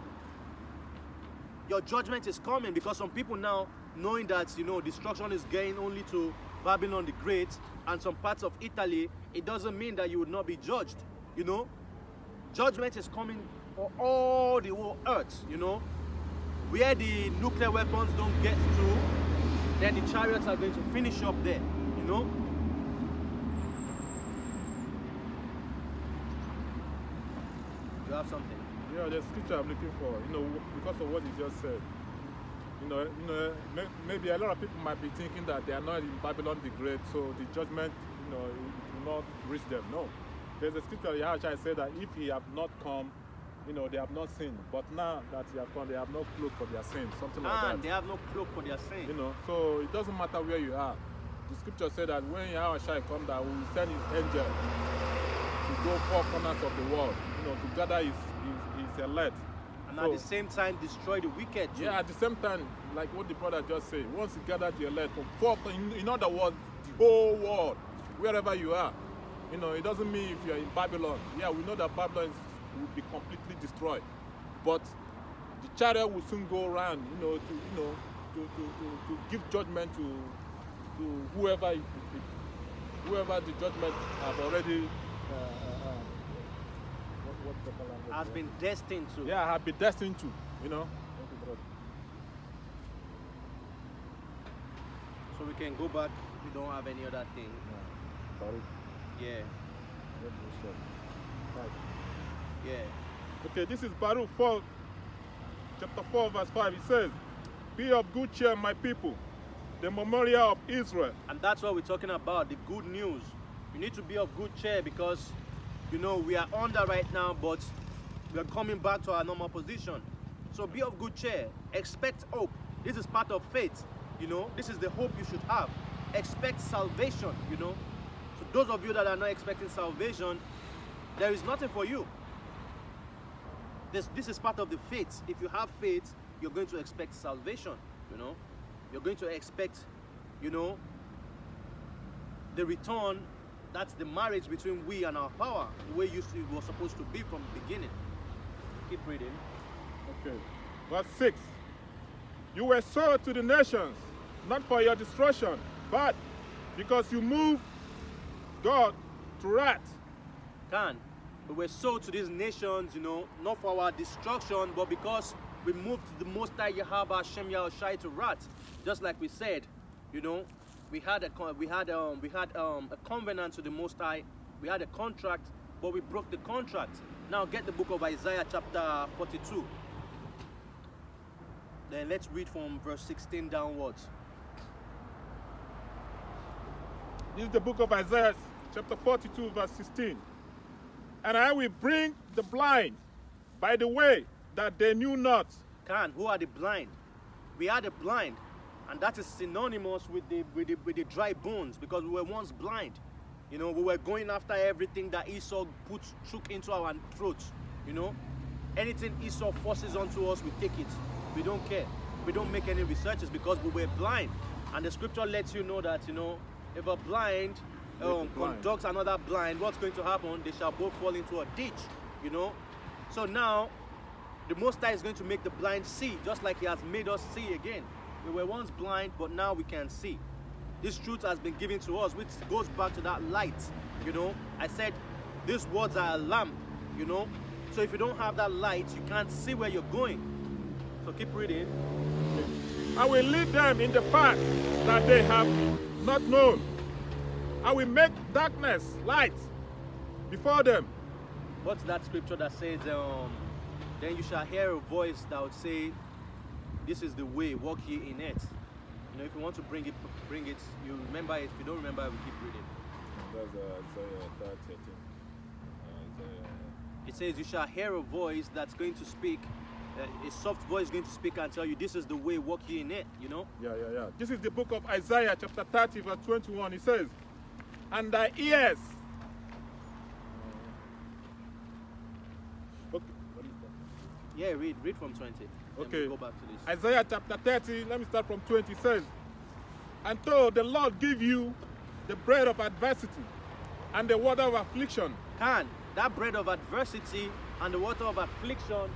Your judgment is coming, because some people now, knowing that, you know, destruction is going only to Babylon the Great and some parts of Italy, it doesn't mean that you would not be judged, you know. Judgment is coming for all the whole earth, you know. Where the nuclear weapons don't get to, then the chariots are going to finish up there, you know. You have something? Yeah, the scripture I'm looking for, you know, because of what you just said. You know, maybe a lot of people might be thinking that they are not in Babylon the Great, so the judgment, you know, will not reach them. No. There's a scripture Yahushua said that if he have not come, you know, they have not sinned, but now that they have come, they have no cloak for their sins, something like that. They have no cloak for their sins. You know, so it doesn't matter where you are. The scripture said that when Yahushua comes, that he will send his angel to go four corners of the world, you know, to gather his elect. And so, at the same time, destroy the wicked. Too. Yeah, at the same time, like what the brother just said, once he gathered the elect, in other words, the whole world, wherever you are, you know, it doesn't mean if you are in Babylon. Yeah, we know that Babylon will be completely destroyed, but the chariot will soon go around, you know, to give judgment to whoever the judgment have already has been destined to. Yeah, have been destined to, you know. So we can go back. We don't have any other thing. Yeah. Yeah. Okay, this is Baruch 4, chapter 4, verse 5. It says, "Be of good cheer, my people, the memorial of Israel." And that's what we're talking about, the good news. You need to be of good cheer, because, you know, we are under right now, but we are coming back to our normal position. So be of good cheer. Expect hope. This is part of faith, you know. This is the hope you should have. Expect salvation, you know. So those of you that are not expecting salvation, there is nothing for you. This is part of the faith. If you have faith, you're going to expect salvation, you know. You're going to expect, you know, the return. That's the marriage between we and our power, the way it was supposed to be from the beginning. Keep reading. Okay. Verse 6. "You were sold to the nations, not for your destruction, but because you moved God to wrath." We were sold to these nations, you know, not for our destruction, but because we moved the Most High Yahweh Hashem Yahushai to wrath. Just like we said, you know, we had a covenant to the Most High. We had a contract, but we broke the contract. Now get the book of Isaiah chapter 42. Then let's read from verse 16 downwards. This is the book of Isaiah chapter 42 verse 16. "And I will bring the blind by the way that they knew not. Can, who are the blind? We are the blind, and that is synonymous with the dry bones, because we were once blind. You know, we were going after everything that Esau shook into our throats. You know, anything Esau forces onto us, we take it. We don't care. We don't make any researches because we were blind. And the scripture lets you know that, you know, if a blind conducts another blind, what's going to happen? They shall both fall into a ditch, you know. So now, the Most High is going to make the blind see, just like He has made us see again. We were once blind, but now we can see. This truth has been given to us, which goes back to that light, you know. I said, these words are a lamp, you know. So if you don't have that light, you can't see where you're going. So keep reading. I will lead them in the path that they have not known. I will make darkness light before them. What's that scripture that says, then you shall hear a voice that would say, this is the way, walk ye in it. You know, if you want to bring it, you remember it. If you don't remember, we keep reading. That's Isaiah 13. It says, you shall hear a voice that's going to speak. A soft voice is going to speak and tell you, this is the way, walk ye in it, you know? Yeah, yeah, yeah. This is the book of Isaiah, chapter 30, verse 21. It says, and thy ears. Okay. What is that? Yeah, read from 20. Okay. We'll go back to this. Isaiah chapter 30, let me start from 20. It says, until the Lord give you the bread of adversity and the water of affliction. Can, that bread of adversity and the water of affliction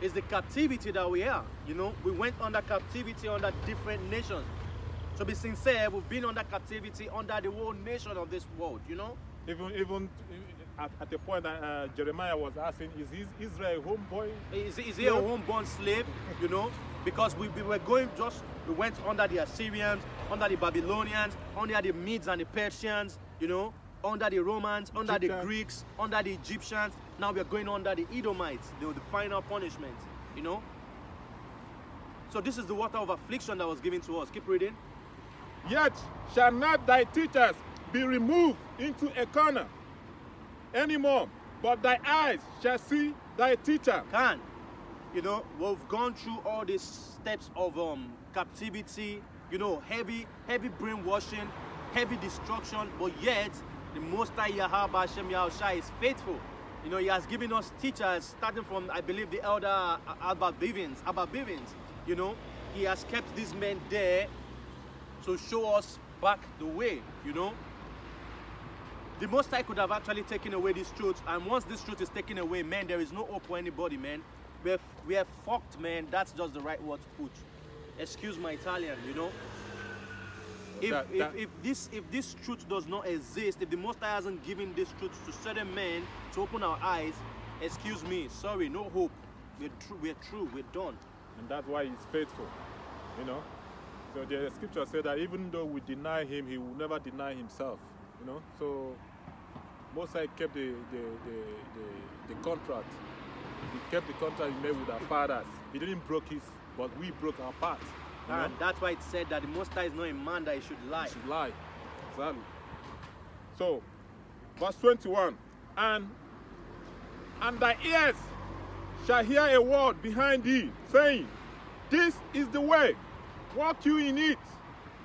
is the captivity that we are, you know? We went under captivity under different nations. To be sincere, we've been under captivity under the whole nation of this world, you know? Even at the point that Jeremiah was asking, is Israel a homeborn? Is he a homeborn slave, you know? Because we went under the Assyrians, under the Babylonians, under the Medes and the Persians, you know? Under the Romans, under the Greeks, under the Egyptians. Now we are going under the Edomites, the final punishment, you know? So this is the water of affliction that was given to us. Keep reading. Yet shall not thy teachers be removed into a corner anymore, but thy eyes shall see thy teacher. Can, you know, we've gone through all these steps of captivity, you know, heavy brainwashing, heavy destruction, but yet the Most High Yahweh Hashem Yahushua is faithful. You know, He has given us teachers, starting from, I believe, the elder Abba Bivins, you know. He has kept these men there to show us back the way, you know. The Most High could have actually taken away this truth, and once this truth is taken away, man, there is no hope for anybody, man. We have fucked, man. That's just the right word to put. Excuse my Italian, you know. If this truth does not exist, if the Most High hasn't given this truth to certain men to open our eyes, excuse me, sorry, no hope. We're true, we're done. And that's why He's faithful, you know. So the scripture said that even though we deny Him, He will never deny Himself, you know. So Most High kept the contract. He kept the contract He made with our fathers. He didn't break His, but we broke our part. And that's why it said that the Most High is not a man that He should lie. He should lie. Exactly. So, verse 21. And thy ears shall hear a word behind thee, saying, this is the way, walk you in it.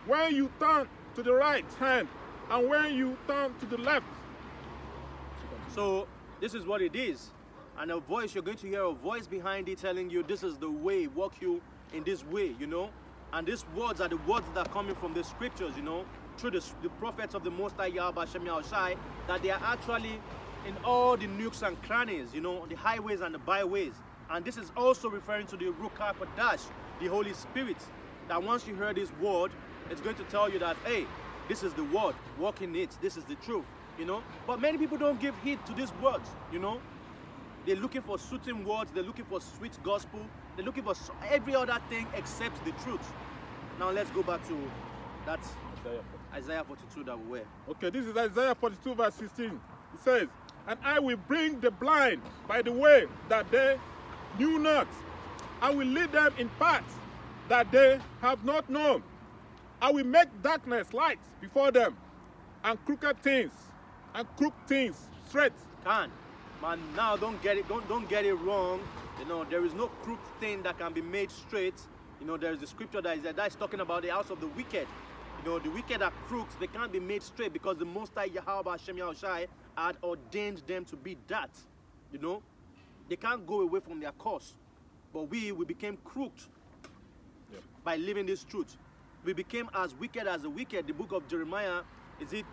When you turn to the right hand, and when you turn to the left. So, this is what it is. And a voice, you're going to hear a voice behind thee telling you, this is the way, walk you in this way, you know. And these words are the words that are coming from the scriptures, you know, through the prophets of the Most High Yahweh Hashem Yahushai, that they are actually in all the nooks and crannies, you know, the highways and the byways. And this is also referring to the Ruach HaKodesh, the Holy Spirit, that once you hear this word, it's going to tell you that, hey, this is the word, walk in it, this is the truth, you know. But many people don't give heed to these words, you know. They're looking for soothing words, they're looking for sweet gospel, they're looking for every other thing except the truth. Now let's go back to that Isaiah 42 that we were. Okay, this is Isaiah 42 verse 16. It says, and I will bring the blind by the way that they knew not. I will lead them in paths that they have not known. I will make darkness light before them, and crooked things, straight. Can. Man, now don't get it wrong. You know, there is no crooked thing that can be made straight. You know, there is a scripture that is talking about the house of the wicked. You know, the wicked are crooks, they can't be made straight because the Most High Yahweh Hashem Yahushai had ordained them to be that. You know, they can't go away from their course. But we became crooked by living this truth. We became as wicked as the wicked. The book of Jeremiah, is it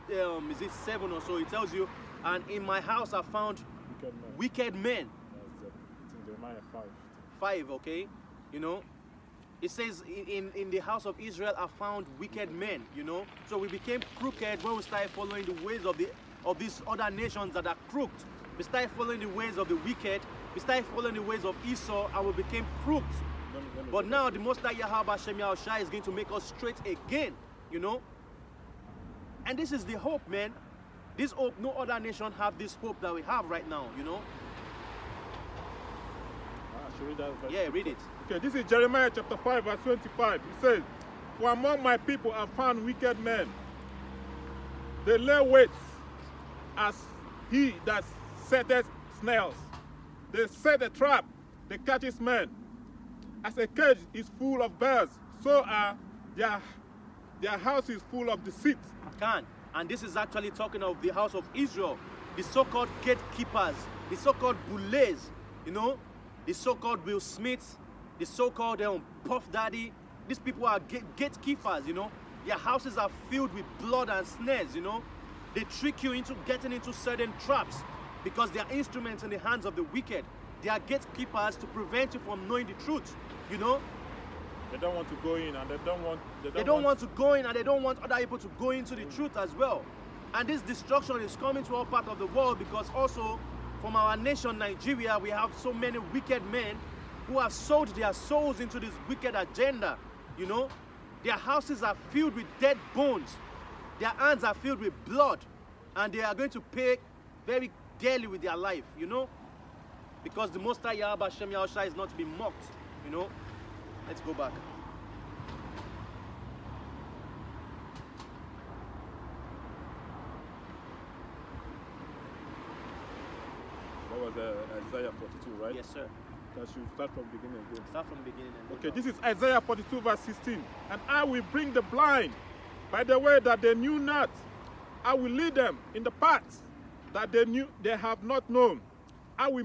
7 or so, it tells you, and in my house I found wicked men. It's in Jeremiah 5. 5, okay? You know? It says in the house of Israel are found wicked men, you know. So we became crooked when we started following the ways of these other nations that are crooked. We started following the ways of the wicked, we started following the ways of Esau, and we became crooked. But now the Most High Yahweh Hashem Yahushai is going to make us straight again, you know. And this is the hope, man. This hope, no other nation have this hope that we have right now, you know. Should read that verse? Yeah, read it. Okay, this is Jeremiah chapter 5 verse 25. It says, for among my people are found wicked men. They lay waits as he that setteth snares. They set a trap, they catches men. As a cage is full of bears, so are their house is full of deceit. And this is actually talking of the house of Israel, the so-called gatekeepers, the so-called bullies, you know, the so-called Will Smiths, the so-called Puff Daddy. These people are gatekeepers, you know. Their houses are filled with blood and snares, you know. They trick you into getting into certain traps because they are instruments in the hands of the wicked. They are gatekeepers to prevent you from knowing the truth, you know. They don't want to go in, and they don't want to go in, and they don't want other people to go into the truth as well. And this destruction is coming to all parts of the world because also from our nation, Nigeria, we have so many wicked men who have sold their souls into this wicked agenda, you know. Their houses are filled with dead bones. Their hands are filled with blood. And they are going to pay very dearly with their life, you know. Because the Most High Yahweh Hashem Yahushai is not to be mocked, you know. Let's go back. Was Isaiah 42, right? Yes, sir. That should start from the beginning again. Start from the beginning. Okay, this is Isaiah 42 verse 16. And I will bring the blind by the way that they knew not. I will lead them in the paths that they have not known. I will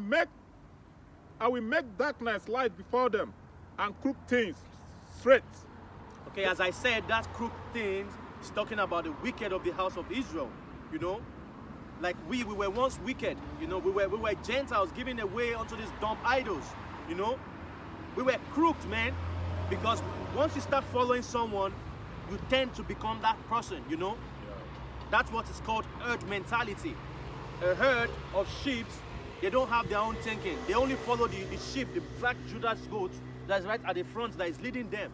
make darkness light before them and crooked things straight. Okay, as I said, that crooked things is talking about the wicked of the house of Israel, you know. Like we were once wicked, you know, we were Gentiles giving away onto these dumb idols, you know. We were crooked, man, because once you start following someone, you tend to become that person, you know. Yeah. That's what is called herd mentality. A herd of sheep, they don't have their own thinking. They only follow the sheep, the black Judas goat that's right at the front that is leading them.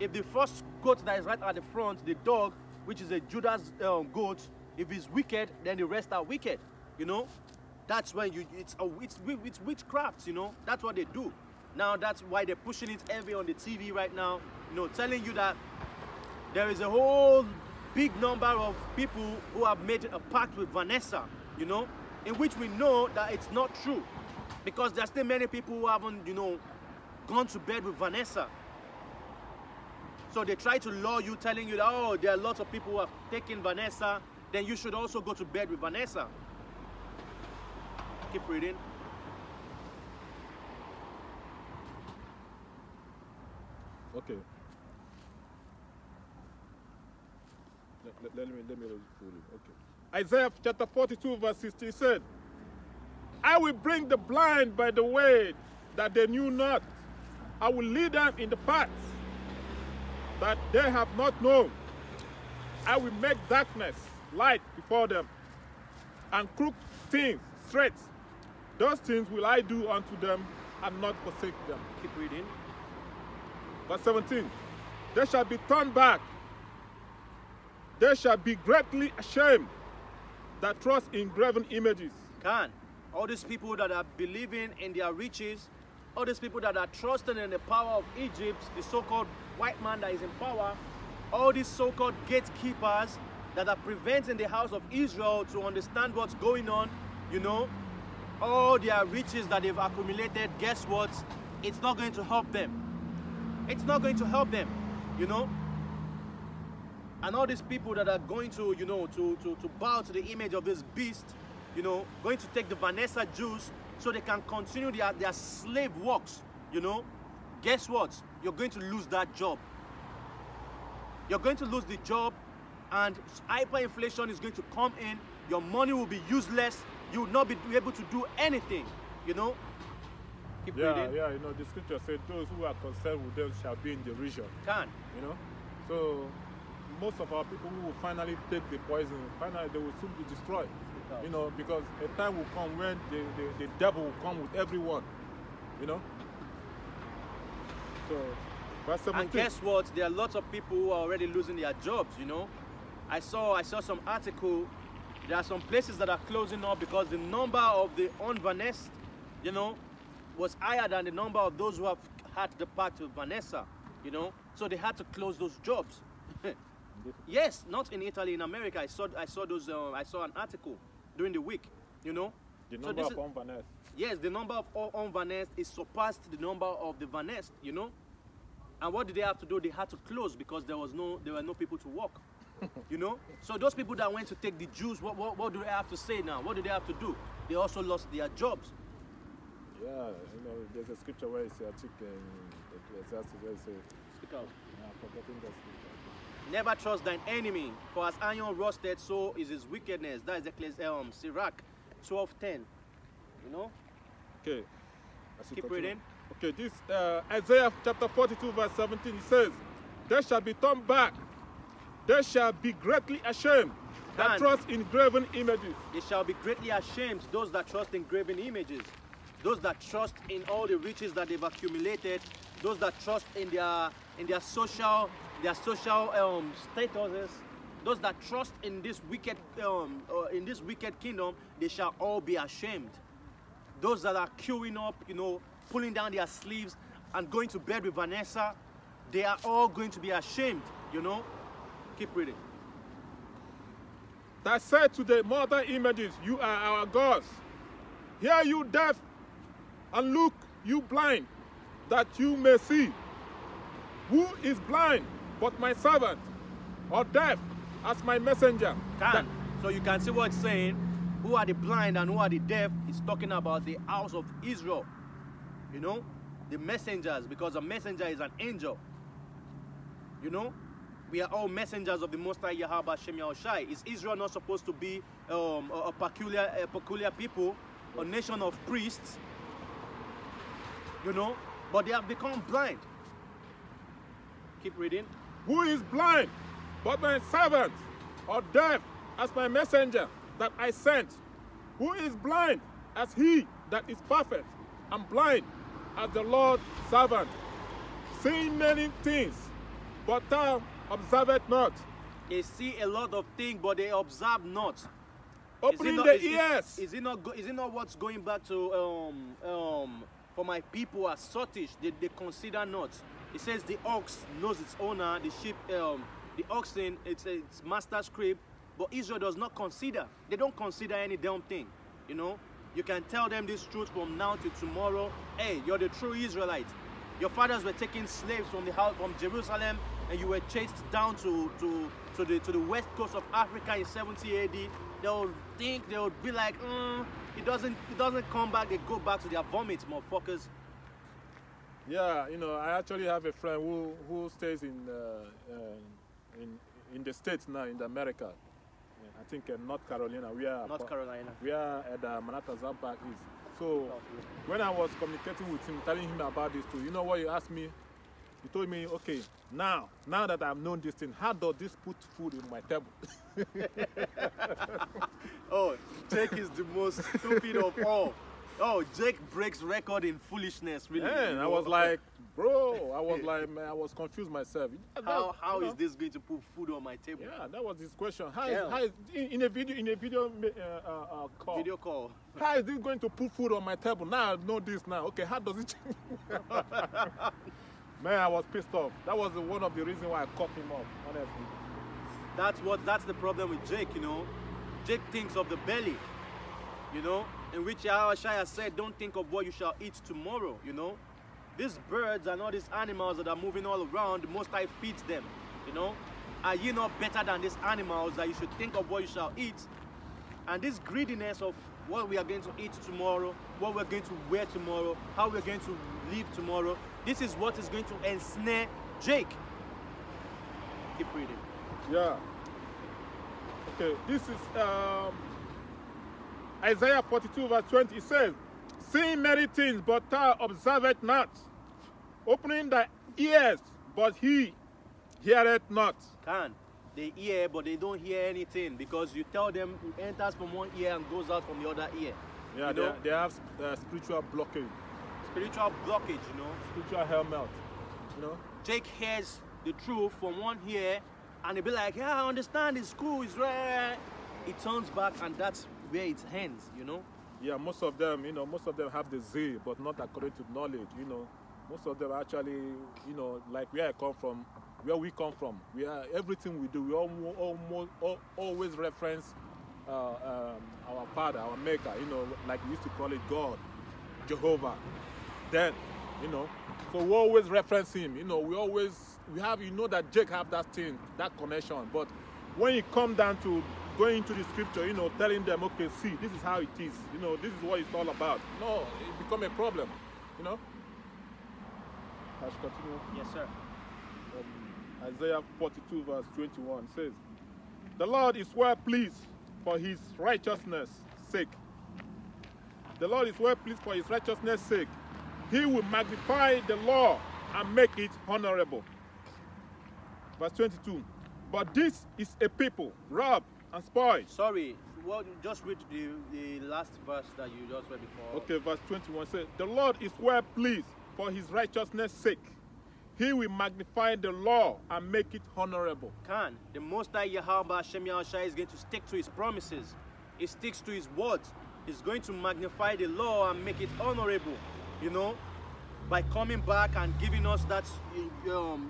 If the first goat that is right at the front, the dog, which is a Judas goat, if it's wicked, then the rest are wicked, you know. That's when it's witchcraft, you know. That's what they do. Now that's why they're pushing it heavy on the TV right now, you know, telling you that there is a whole big number of people who have made a pact with Vanessa, you know, in which we know that it's not true, because there's still many people who haven't, you know, gone to bed with Vanessa. So they try to lure you, telling you that, oh, there are lots of people who have taken Vanessa, then you should also go to bed with Vanessa. Keep reading. Okay. Let me read it fully. Okay. Isaiah chapter 42 verse 16 said, I will bring the blind by the way that they knew not. I will lead them in the paths that they have not known. I will make darkness light before them, and crooked things straight. Those things will I do unto them, and not forsake them. Keep reading. Verse 17. They shall be turned back. They shall be greatly ashamed that trust in graven images. All these people that are believing in their riches, all these people that are trusting in the power of Egypt, the so-called white man that is in power, all these so-called gatekeepers that are preventing the house of Israel to understand what's going on, you know, all their riches that they've accumulated, guess what? It's not going to help them. It's not going to help them, you know. And all these people that are going to, you know, to bow to the image of this beast, you know, going to take the Vanessa juice so they can continue their slave works, you know. Guess what? You're going to lose that job. You're going to lose the job, and hyperinflation is going to come in. Your money will be useless. You will not be able to do anything, you know. Keep reading. Yeah, you know, the scripture said those who are concerned with them shall be in the region. Can. You know, so most of our people who will finally take the poison, finally they will soon be destroyed. You know, because a time will come when the devil will come with everyone, you know. So, verse 17. And guess what? There are lots of people who are already losing their jobs, you know. I saw some article. There are some places that are closing up because the number of the unvaccinated, you know, was higher than the number of those who have had the pact with Vanessa, you know. So they had to close those jobs. Yes, not in Italy, in America. I saw an article during the week, you know. The number of unvaccinated. Yes, the number of unvaccinated is surpassed the number of the vaccinated, you know. And what did they have to do? They had to close because there were no people to work, you know. So those people that went to take the Jews, what do they have to say now? What do they have to do? They also lost their jobs. Yeah, you know, there's a scripture where it's a chicken. Speak out. I'm forgetting that scripture. Never trust thine enemy, for as iron rusted, so is his wickedness. That is the place, Sirach 12:10. You know? Okay. Keep reading. Okay, this Isaiah chapter 42, verse 17, it says, they shall be turned back, they shall be greatly ashamed that and trust in graven images. They shall be greatly ashamed, those that trust in graven images, those that trust in all the riches that they've accumulated, those that trust in their social statuses, those that trust in this wicked kingdom, they shall all be ashamed. Those that are queuing up, you know, pulling down their sleeves and going to bed with Vanessa, they are all going to be ashamed, you know. Keep reading. That said to the mortal images, you are our gods. Hear you deaf, and look you blind, that you may see. Who is blind but my servant, or deaf as my messenger? Can. So you can see what it's saying. Who are the blind and who are the deaf? It's talking about the house of Israel. You know, the messengers, because a messenger is an angel. You know, we are all messengers of the Most High Yahweh Shem Yahushai. Is Israel not supposed to be a peculiar people, a nation of priests? You know, but they have become blind. Keep reading. Who is blind but my servant, or deaf as my messenger that I sent? Who is blind as he that is perfect, and blind as the Lord's servant, seeing many things, but thou observest not? They see a lot of things, but they observe not. Opening their ears. Is it not what's going back to for my people are sottish, they consider not. It says the ox knows its owner, the sheep, the oxen, its master's crib, but Israel does not consider. They don't consider any damn thing, you know. You can tell them this truth from now to tomorrow. Hey, you're the true Israelite. Your fathers were taking slaves from the house from Jerusalem, and you were chased down to the west coast of Africa in 70 AD. They'll be like, it doesn't come back. They go back to their vomit, motherfuckers. Yeah, you know, I actually have a friend who stays in the States now, in America. I think in North Carolina. We are at the Manhattan Park East. So when I was communicating with him, telling him about this too, you know what he asked me? He told me, okay, now that I've known this thing, how does this put food in my table? Oh, Jake is the most stupid of all. Oh, Jake breaks record in foolishness, really. Yeah, you know? I was like, bro, man, I was confused myself. How is this going to put food on my table? Yeah, that was his question. How is, in a video call. How is this going to put food on my table? Now I know this now. Okay, how does it change? Man, I was pissed off. That was one of the reasons why I cut him off, honestly. That's the problem with Jake, you know. Jake thinks of the belly, you know. in which Yahushua said, don't think of what you shall eat tomorrow, you know. These birds and all these animals that are moving all around, the Most High feeds them, you know. Are ye not better than these animals that you should think of what you shall eat? And this greediness of what we are going to eat tomorrow, what we're going to wear tomorrow, how we're going to live tomorrow, this is what is going to ensnare Jake. Keep reading. Yeah. Okay, this is Isaiah 42 verse 20. It says, seeing many things, but thou observeth not, opening thy ears, but he heareth not. Can. They hear, but they don't hear anything, because you tell them it enters from one ear and goes out from the other ear. Yeah, you know? They have spiritual blockage. Spiritual blockage, you know. Spiritual hellmouth, you know. Jake hears the truth from one ear, and he'll be like, yeah, I understand, it's cool, it's right. It turns back, and that's where it ends, you know. Yeah, most of them, you know, most of them have the zeal, but not according to knowledge, you know. Most of them actually, you know, like where I come from, where we come from, we are, everything we do, we always reference our Father, our Maker, you know, like we used to call it God, Jehovah, then, you know, so we always reference him, you know, we have, you know, that Jake have that thing, that connection, but when you come down to going into the scripture, you know, telling them, okay, see, this is how it is, you know, this is what it's all about, no, it become a problem, you know. I should continue? Yes, sir. Isaiah 42 verse 21 says, the Lord is well pleased for his righteousness' sake. The Lord is well pleased for his righteousness' sake. He will magnify the law and make it honorable. Verse 22, but this is a people robbed and spoiled. Sorry, well, just read the last verse that you just read before. Okay, verse 21 says, the Lord is well pleased for his righteousness' sake. He will magnify the law and make it honorable. Can. The Most High Yahweh Hashem Yahushua is going to stick to his promises. He sticks to his words. He's going to magnify the law and make it honorable, you know, by coming back and giving us that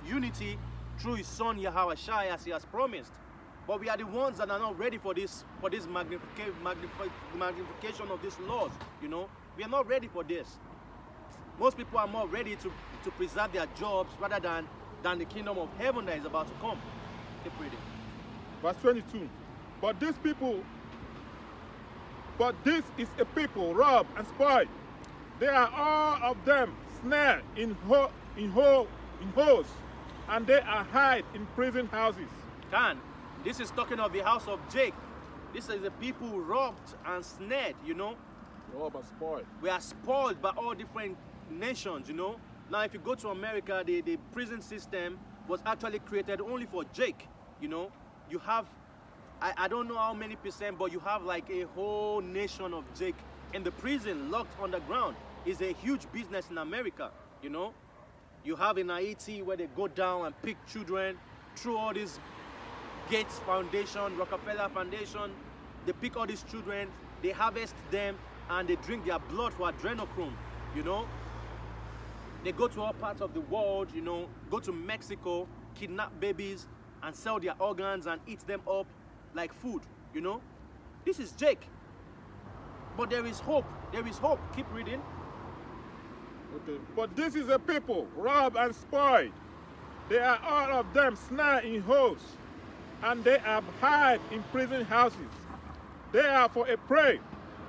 unity through his son Yahushua as he has promised. But we are the ones that are not ready for this, magnification of these laws, you know. We are not ready for this. Most people are more ready to preserve their jobs rather than the kingdom of heaven that is about to come. Keep reading. Verse 22. But this is a people robbed and spoiled. They are all of them snared in holes, and they are hid in prison houses. Can. This is talking of the house of Jake. This is a people robbed and snared, you know. Robbed and spoiled. We are spoiled by all different nations, you know. Now if you go to America, the prison system was actually created only for Jake, you know. You have I don't know how many percent, but you have like a whole nation of Jake in the prison, locked underground. Is a huge business in America, you know. You have in Haiti where they go down and pick children through all these Gates Foundation, Rockefeller Foundation. They pick all these children, they harvest them, and they drink their blood for adrenochrome, you know. They go to all parts of the world, you know, go to Mexico, kidnap babies and sell their organs and eat them up like food, you know. This is Jake. But there is hope. There is hope. Keep reading. Okay. But this is a people robbed and spoiled. They are all of them snared in holes, and they are hid in prison houses. They are for a prey,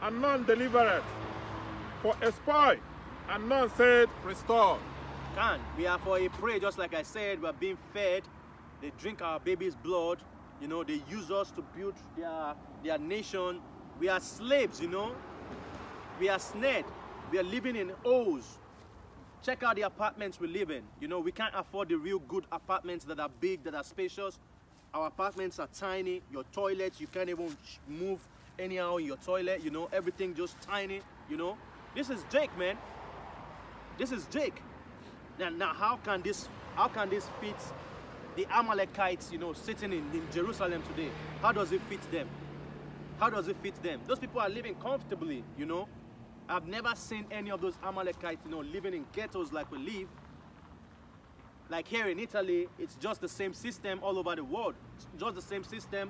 and none delivereth, for a spoil, and none said, restore. Can. We are for a prey, just like I said, we are being fed, they drink our baby's blood, you know, they use us to build their nation. We are slaves, you know, we are snared, we are living in holes. Check out the apartments we live in, you know, we can't afford the real good apartments that are big, that are spacious. Our apartments are tiny, your toilets, you can't even move anyhow in your toilet, you know, everything just tiny, you know. This is Jake, man. This is Jake. Now how can this fit the Amalekites, you know, sitting in Jerusalem today? How does it fit them? How does it fit them? Those people are living comfortably, you know. I've never seen any of those Amalekites, you know, living in ghettos like we live. Like here in Italy, it's just the same system all over the world. It's just the same system.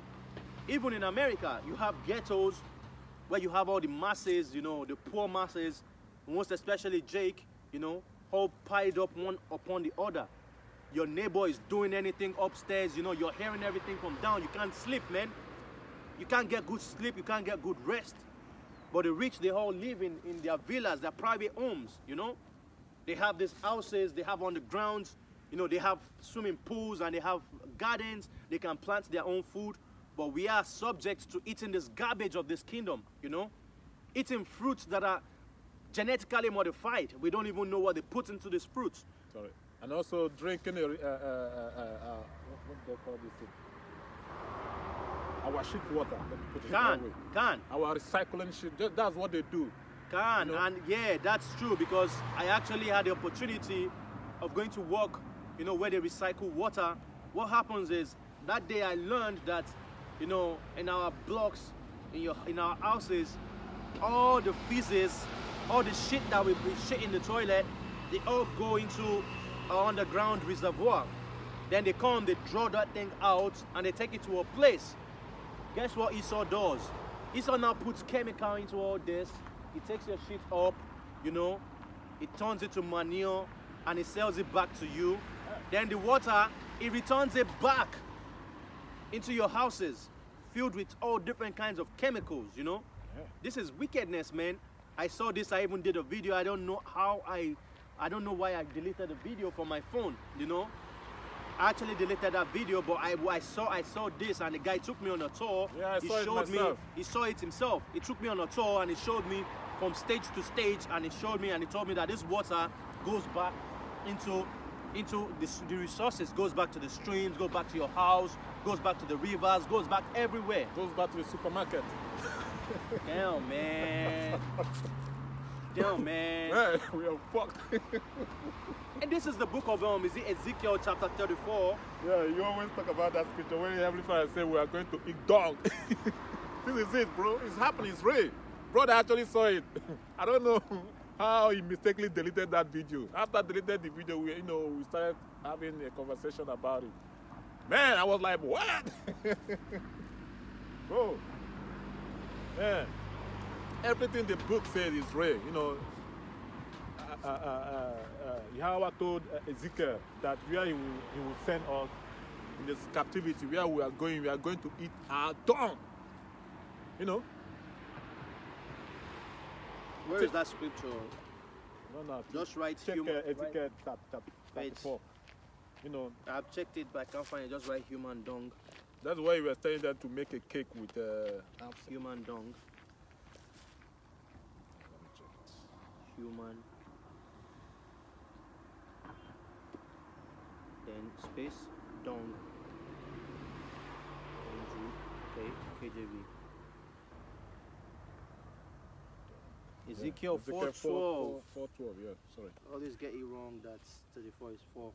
Even in America, you have ghettos, where you have all the masses, you know, the poor masses, most especially Jake, you know, all piled up one upon the other. Your neighbor is doing anything upstairs, you know, you're hearing everything from down. You can't sleep, man. You can't get good sleep, you can't get good rest. But the rich, they all live in their villas, their private homes, you know. They have these houses, they have undergrounds, you know, they have swimming pools and they have gardens. They can plant their own food. But we are subject to eating this garbage of this kingdom, you know. Eating fruits that are genetically modified. We don't even know what they put into these fruits. Sorry. And also drinking, what do they call this thing? Our shit water. Can. Our recycling shit, that's what they do. Can, you know? And yeah, that's true, because I actually had the opportunity of going to work, you know, where they recycle water. What happens is, that day I learned that, you know, in our blocks, in our houses, all the feces, all the shit that we shit in the toilet, they all go into our underground reservoir. Then they come, they draw that thing out, and they take it to a place. Guess what Esau does? Esau now puts chemical into all this. He takes your shit up, you know, he turns it to manure, and he sells it back to you. Then the water, he returns it back into your houses, filled with all different kinds of chemicals, you know. Yeah. This is wickedness, man. I saw this, I even did a video. I don't know how I don't know why I deleted the video from my phone, you know. I actually deleted that video, but I saw this, and the guy took me on a tour. Yeah, I saw it myself. He saw it himself. He took me on a tour, and he showed me from stage to stage, and he showed me, and he told me that this water goes back into the resources, goes back to the streams, goes back to your house, goes back to the rivers, goes back everywhere. Goes back to the supermarket. Damn, man. Damn, man. Man, we are fucked. And this is the book of is it Ezekiel chapter 34? Yeah, you always talk about that scripture when every Friday I say we are going to eat dog. This is it, bro. It's happening. It's real. Brother actually saw it. I don't know how he mistakenly deleted that video. After I deleted the video, we, you know, we started having a conversation about it. Man, I was like, what? Bro, man, everything the book said is real. You know, Yahweh told Ezekiel that where he will send us in this captivity, where we are going to eat our tongue. You know. Where is that scripture? No. Just write human. Ezekiel chapter 34. You know. I've checked it, but I can't find it. Just write human dung. That's why we are telling them to make a cake with human dung. Human. Then space dung. Okay, KJV. Ezekiel 4:12. 4:12, yeah, sorry. I always get it wrong that 34 is 4.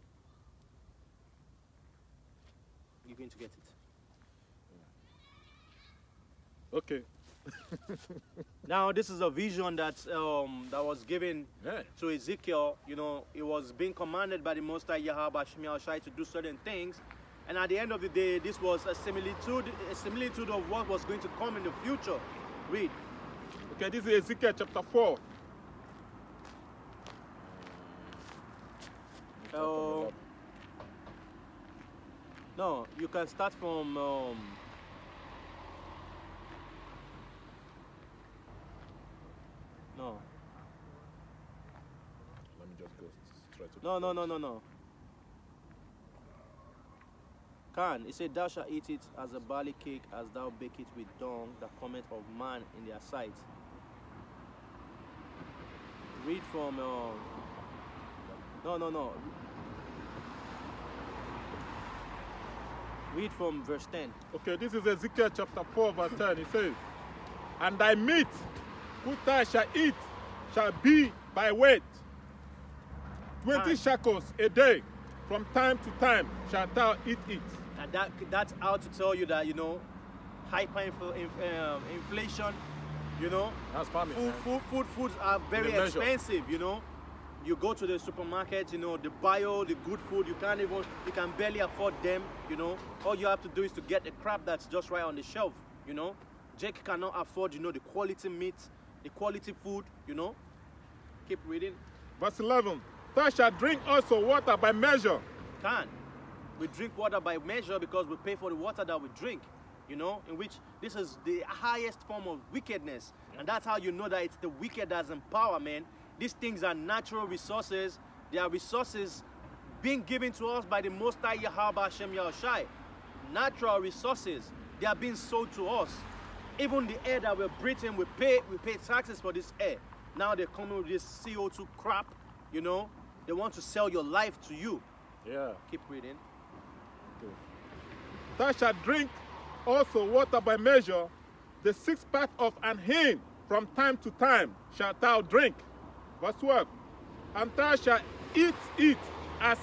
You're going to get it. Yeah. Okay. Now, this is a vision that was given to Ezekiel. You know, it was being commanded by the Most High Yahweh Shemi Al-Shai to do certain things. And at the end of the day, this was a similitude of what was going to come in the future. Read. Okay, this is Ezekiel chapter 4. No, you can start from... no. Let me just go straight to... No. Can, it said, thou shalt eat it as a barley cake, as thou bake it with dung, the comment of man in their sight. Read from read from verse 10. Okay, this is Ezekiel chapter 4 verse 10. It says, and thy meat which thou shalt eat shall be by weight 20 shekels a day. From time to time shalt thou eat it. And that's how to tell you that, you know, hyperinflation. You know, that's foods are very expensive, you know. You go to the supermarket, you know, they buy all the good food, you can barely afford them, you know. All you have to do is to get the crap that's just right on the shelf, you know. Jake cannot afford, you know, the quality meat, the quality food, you know. Keep reading. Verse 11. Thou shalt drink also water by measure. Can. We drink water by measure because we pay for the water that we drink, you know, in which this is the highest form of wickedness. And that's how you know that it's the wicked that's in power, man. These things are natural resources. They are resources being given to us by the Most High Yahweh Hashem Yahushai. Natural resources, they are being sold to us. Even the air that we're breathing, we pay taxes for this air. Now they're coming with this CO2 crap, you know. They want to sell your life to you. Yeah. Keep reading. Okay. Thou shalt drink also water by measure, the sixth part of an hin from time to time shalt thou drink. Verse 12. And thou shalt eat it as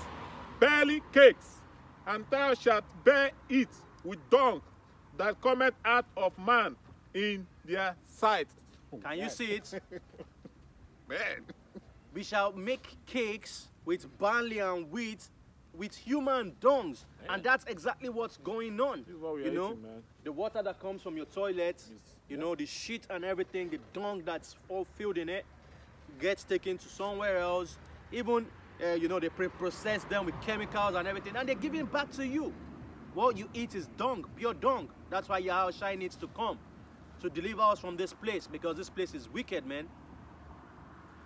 barley cakes, and thou shalt bear it with dung that cometh out of man in their sight. Can you see it? Man. We shall make cakes with barley and wheat, with human dungs, man. And that's exactly what's going on. This is what we are eating, man. The water that comes from your toilet, you know, the shit and everything, the dung that's all filled in it, gets taken to somewhere else. Even, you know, they pre-process them with chemicals and everything, and they're giving back to you. What you eat is dung, pure dung. That's why Yahushua needs to come to deliver us from this place, because this place is wicked, man.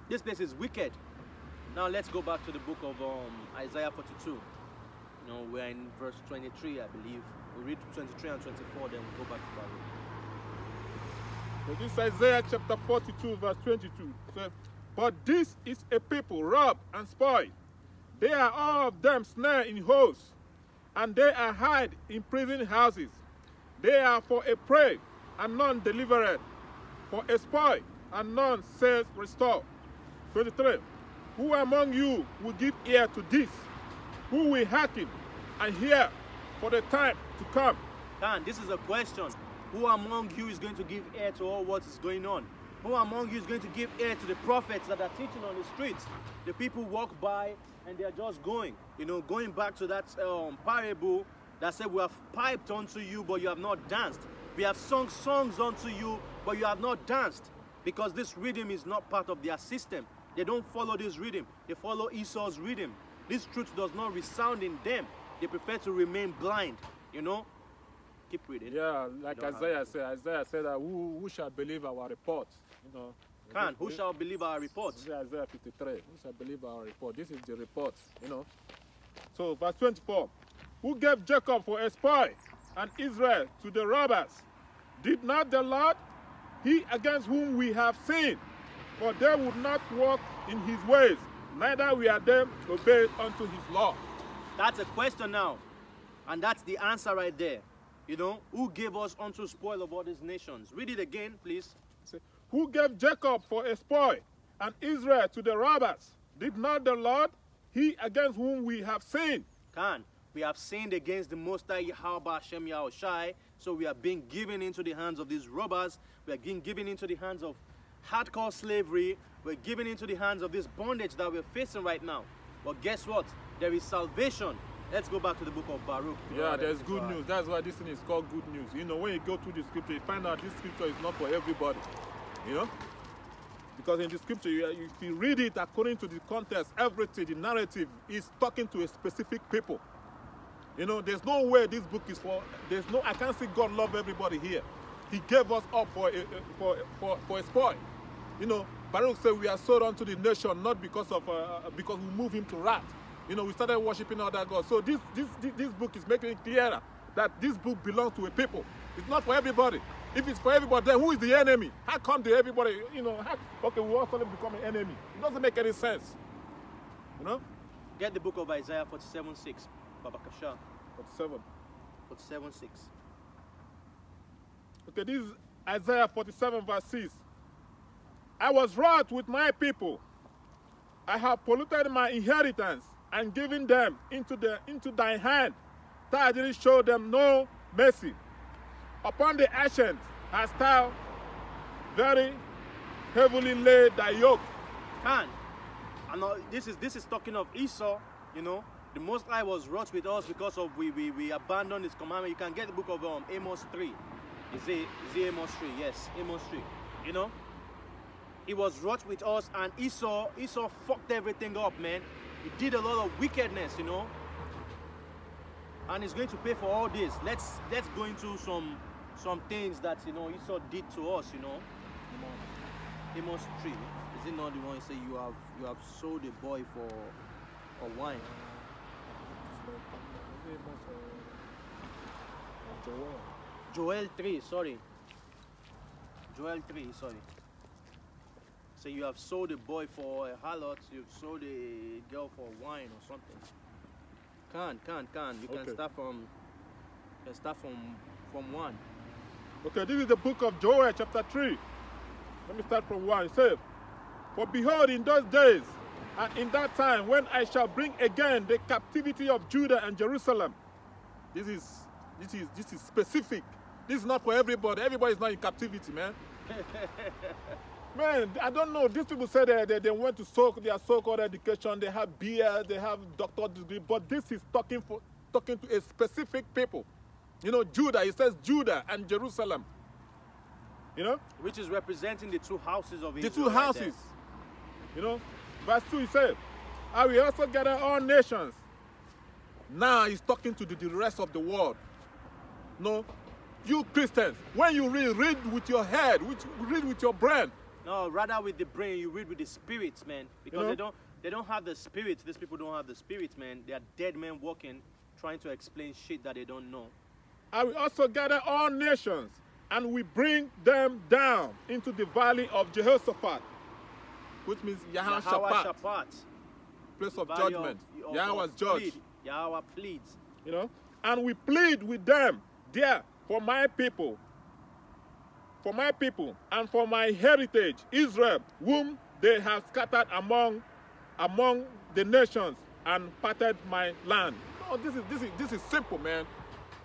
This place is wicked. Now let's go back to the book of Isaiah 42. You know, we're in verse 23, I believe. We read 23 and 24, then we'll go back to Bible. So this is Isaiah chapter 42, verse 22. So, but this is a people robbed and spoiled. They are all of them snared in holes, and they are hid in prison houses. They are for a prey, and none delivered, for a spoil, and none says restore. 23. Who among you will give ear to this? Who will hearken and hear for the time to come? Dan, this is a question. Who among you is going to give ear to all what is going on? Who among you is going to give ear to the prophets that are teaching on the streets? The people walk by and they are just going. You know, going back to that parable that said, we have piped unto you, but you have not danced. We have sung songs unto you, but you have not danced. Because this rhythm is not part of their system. They don't follow this rhythm. They follow Esau's rhythm. This truth does not resound in them. They prefer to remain blind, you know? Keep reading. Yeah, like Isaiah said. Isaiah said that who shall believe our report? You know, who shall believe our report? Isaiah 53. Who shall believe our report? This is the report, you know? So, verse 24. Who gave Jacob for a spoil and Israel to the robbers? Did not the Lord, he against whom we have sinned? For they would not walk in his ways, neither were they obeyed unto his law. That's a question now, and that's the answer right there. You know, who gave us unto spoil of all these nations? Read it again, please. Who gave Jacob for a spoil, and Israel to the robbers? Did not the Lord, he against whom we have sinned? Can. We have sinned against the Most High Yahweh Hashem Yahushai, so we are being given into the hands of these robbers. We are being given into the hands of hardcore slavery. We're given into the hands of this bondage that we're facing right now. But guess what? There is salvation. Let's go back to the book of Baruch. Yeah, there's good news. That's why this thing is called good news. You know, when you go through the scripture, you find out this scripture is not for everybody. You know? Because in the scripture, if you read it according to the context, everything, the narrative is talking to a specific people. You know, there's no way this book is for, I can't say God love everybody here. He gave us up for a spoil. You know, Baruch said we are sold unto the nation, not because of because we move him to wrath. You know, we started worshiping other gods. So this book is making it clearer that this book belongs to a people. It's not for everybody. If it's for everybody, then who is the enemy? How come the everybody? You know, okay, we all suddenly become an enemy. It doesn't make any sense. You know. Get the book of Isaiah 47:6, Baba Kasha. 47:6. Okay, this is Isaiah 47 verse 6. I was wroth with my people. I have polluted my inheritance and given them into thy hand. Thou didst show them no mercy. Upon the ashes hast thou very heavily laid thy yoke. And this is talking of Esau, you know. The Most High was wroth with us because of we abandoned his commandment. You can get the book of Amos 3. Is it Amos 3? Yes, Amos 3. You know, he was wroth with us, and Esau fucked everything up, man. He did a lot of wickedness, you know. And he's going to pay for all this. Let's go into some things that, you know, Esau did to us, you know. Amos 3. Is it not the one you say you have sold a boy for wine? Joel 3, sorry. So you have sold a boy for a harlot, you've sold a girl for wine or something. You can start from one. Okay, this is the book of Joel, chapter 3. Let me start from 1. It says, "For behold, in those days and in that time, when I shall bring again the captivity of Judah and Jerusalem." This is specific. This is not for everybody. Everybody is not in captivity, man. Man, I don't know. These people say they went to their so-called education. They have BS, they have doctorate degree. But this is talking to a specific people. You know, Judah. It says Judah and Jerusalem. You know, which is representing the two houses of Israel. The two houses. Right, you know, verse 2. He said, "I will also gather all nations." Now he's talking to the rest of the world. No, you Christians, when you read with your head, read with your brain. No, rather with the brain, you read with the spirits, man. Because you know? they don't have the spirit. These people don't have the spirit, man. They are dead men walking, trying to explain shit that they don't know. "I will also gather all nations, and we bring them down into the valley of Jehoshaphat," which means Jehoshaphat, place of judgment. Yahweh's judge. Yahweh pleads. You know, "and we plead with them there for my people, and for my heritage, Israel, whom they have scattered among the nations and parted my land." Oh, this is simple, man.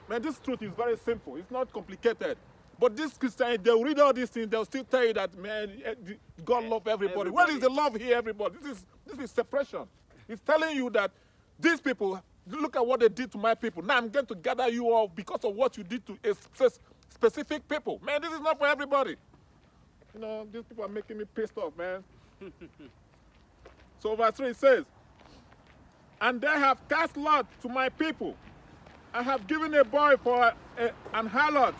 Man, this truth is very simple. It's not complicated. But this Christianity, they'll read all these things, they'll still tell you that, man, God loves everybody. Where is the love here, everybody? This is separation. It's telling you that these people, look at what they did to my people. Now I'm going to gather you all because of what you did to a specific people. Man, this is not for everybody. You know, these people are making me pissed off, man. So verse 3 says, "And they have cast lot to my people. I have given a boy for an harlot,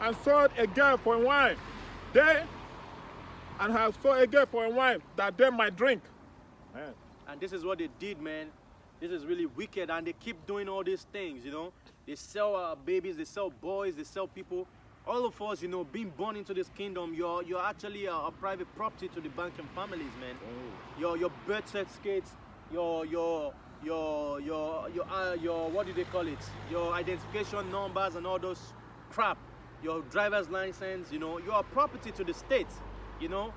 and sold a girl for wine. That they might drink." Man. And this is what they did, man. This is really wicked, and they keep doing all these things, you know. They sell babies, they sell boys, they sell people. All of us, you know, being born into this kingdom, you're actually a private property to the banking families, man. Oh. Your birth certificates, your what do they call it? Your identification numbers and all those crap. Your driver's license, you know, you are property to the state, you know.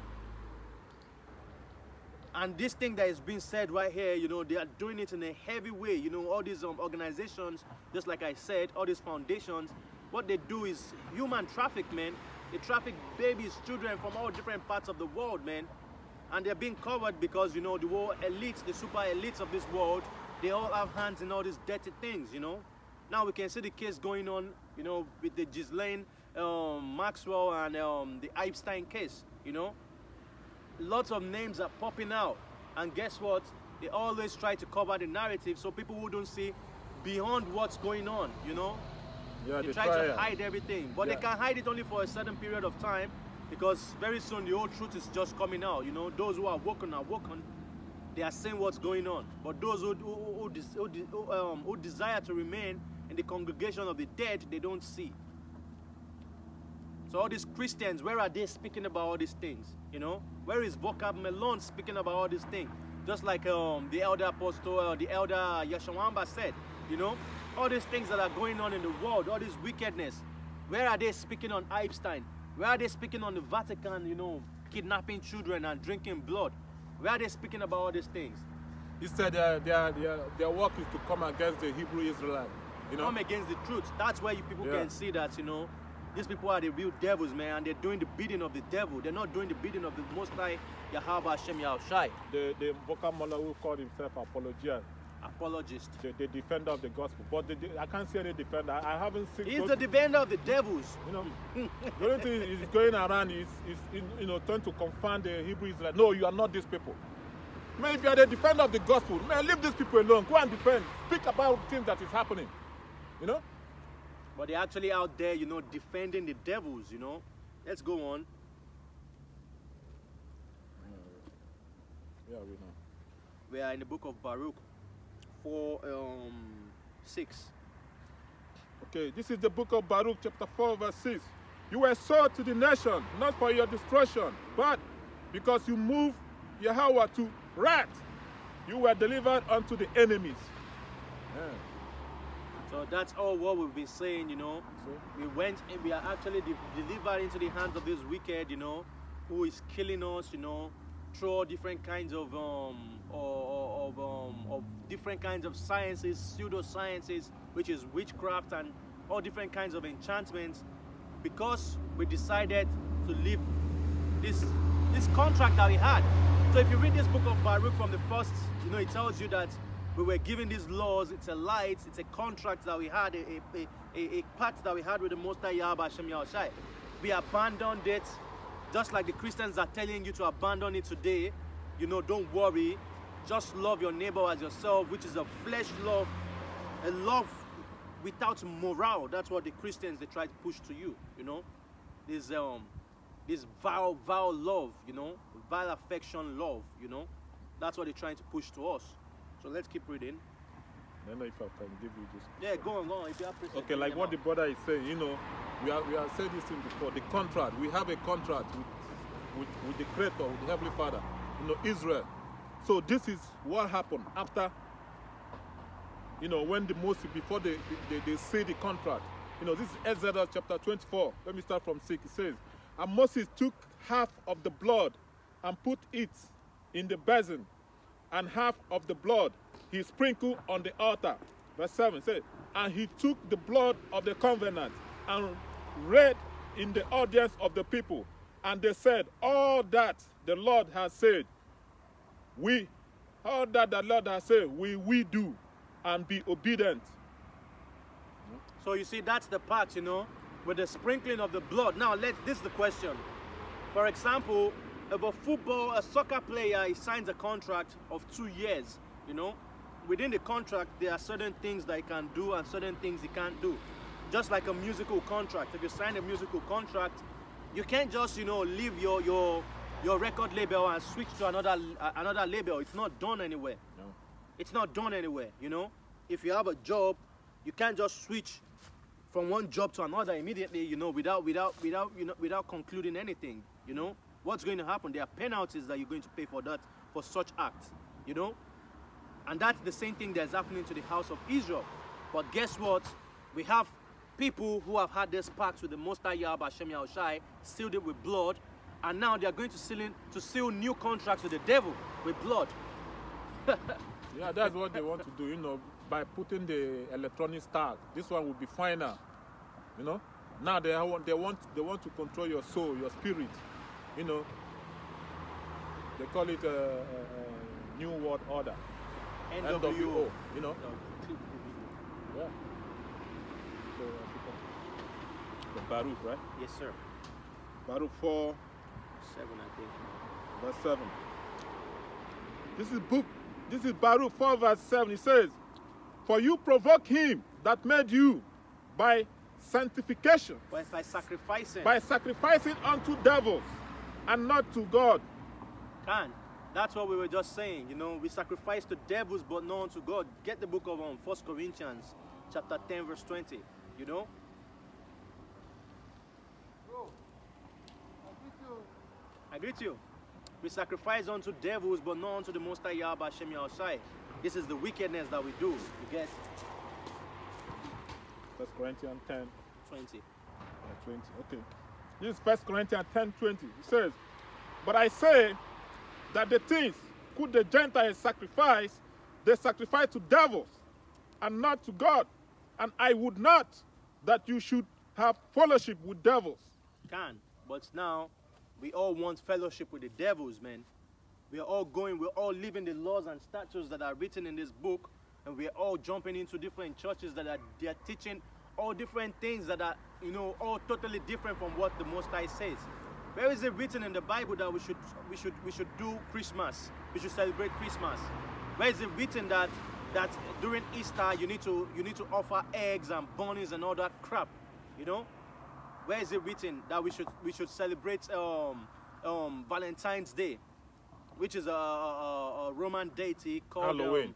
And this thing that is being said right here, you know, they are doing it in a heavy way. You know, all these organizations, just like I said, all these foundations, what they do is human traffic, man. They traffic babies, children from all different parts of the world, man. And they're being covered because, you know, the whole elites, the super elites of this world, they all have hands in all these dirty things, you know. Now we can see the case going on, you know, with the Ghislaine Maxwell and the Epstein case, you know. Lots of names are popping out, and guess what? They always try to cover the narrative so people who don't see beyond what's going on, you know. Yeah, they try to hide everything, but yeah, they can hide it only for a certain period of time, because very soon the whole truth is just coming out, you know. Those who are woken, they are seeing what's going on. But those who desire to remain in the congregation of the dead, they don't see. So all these Christians, where are they speaking about all these things? You know, where is Vocab Melon speaking about all these things? Just like the elder apostle, the elder Yashawamba said, you know, all these things that are going on in the world, all this wickedness, where are they speaking on Epstein? Where are they speaking on the Vatican, you know, kidnapping children and drinking blood? Where are they speaking about all these things? He said their work is to come against the Hebrew Israelite. You know? Come against the truth. That's where you people can see that, you know, these people are the real devils, man, and they're doing the bidding of the devil. They're not doing the bidding of the Most High, Yahweh Hashem Yahushai. The Vocab Melon, who called himself apologia, apologist. The defender of the gospel. But I can't see any defender. I haven't seen... He's the defender of the devils. You know, the only thing is going around is you know, trying to confront the Hebrews like, no, you are not these people. Man, if you are the defender of the gospel, man, leave these people alone. Go and defend. Speak about things that is happening. You know? But they're actually out there, you know, defending the devils, you know? Let's go on. Yeah, we know. We are in the book of Baruch 4:6. Okay, this is the book of Baruch, chapter 4, verse 6. You were sold to the nation, not for your destruction, but because you moved Yahweh to wrath, you were delivered unto the enemies. Yeah. So that's all what we've been saying, you know. So? We went and we are actually delivered into the hands of this wicked, you know, who is killing us, you know, through different kinds of different kinds of sciences, pseudosciences, which is witchcraft and all different kinds of enchantments, because we decided to leave this contract that we had. So if you read this book of Baruch from the first, you know, it tells you that we were given these laws. It's a light, it's a contract that we had, a pact that we had with the Most High Yahweh Hashem Yahushai. We abandoned it, just like the Christians are telling you to abandon it today. You know, don't worry, just love your neighbor as yourself, which is a flesh love, a love without morale. That's what the Christians, they try to push to you, you know, this vile love, you know, vile affection love, you know, that's what they're trying to push to us. So let's keep reading. I don't know if I can give you this. Yeah, go on. If you have present, okay, like what the brother is saying, you know, we have said this thing before. The contract, we have a contract with the Creator, with the Heavenly Father, you know, Israel. So this is what happened after, you know, when the Moses, before they see the contract. You know, this is Exodus chapter 24. Let me start from 6. It says, and Moses took half of the blood and put it in the basin, and half of the blood he sprinkled on the altar. Verse 7 says, and he took the blood of the covenant and read in the audience of the people. And they said, all that the Lord has said, we do, and be obedient. So you see, that's the part, you know, with the sprinkling of the blood. Now, this is the question. For example, if a soccer player, he signs a contract of 2 years, you know, within the contract, there are certain things that he can do and certain things he can't do. Just like a musical contract. If you sign a musical contract, you can't just, you know, leave your record label and switch to another label. It's not done anywhere. No. It's not done anywhere, you know. If you have a job, you can't just switch from one job to another immediately, you know, without concluding anything, you know. What's going to happen? There are penalties that you're going to pay for that, for such acts, you know. And that's the same thing that's happening to the house of Israel. But guess what? We have people who have had this pact with the Most High Yahweh Hashem Yahushai, sealed it with blood, and now they are going to seal new contracts with the devil with blood. Yeah, that's what they want to do, you know, by putting the electronic star. This one will be final, you know. Now they want to control your soul, your spirit, you know. They call it a New World Order, NWO, you know. Yeah. The Baruch, right? Yes, sir. Baruch 4:7, I think. Verse 7. This is Baruch 4 verse 7. It says, for you provoke him that made you by sanctification. By sacrificing. By sacrificing unto devils and not to God. Can. That's what we were just saying. You know, we sacrifice to devils but not unto God. Get the book of 1 Corinthians chapter 10 verse 20. You know? Bro, I greet you. We sacrifice unto devils, but not unto the Most High Yahweh Hashem Yahushai. This is the wickedness that we do. You get? 1 Corinthians 10. 20. 20, okay. This is 1 Corinthians 10, 20. It says, but I say that the things could the Gentiles sacrifice, they sacrifice to devils and not to God. And I would not that you should have fellowship with devils. Can, but now we all want fellowship with the devils, man. We're all living the laws and statutes that are written in this book, and we're all jumping into different churches that are they're teaching all different things that are, you know, all totally different from what the Most High says. Where is it written in the Bible that we should do Christmas? We should celebrate Christmas. Where is it written that during Easter you need to offer eggs and bunnies and all that crap? You know, where is it written that we should celebrate Valentine's Day, which is a Roman deity called Halloween,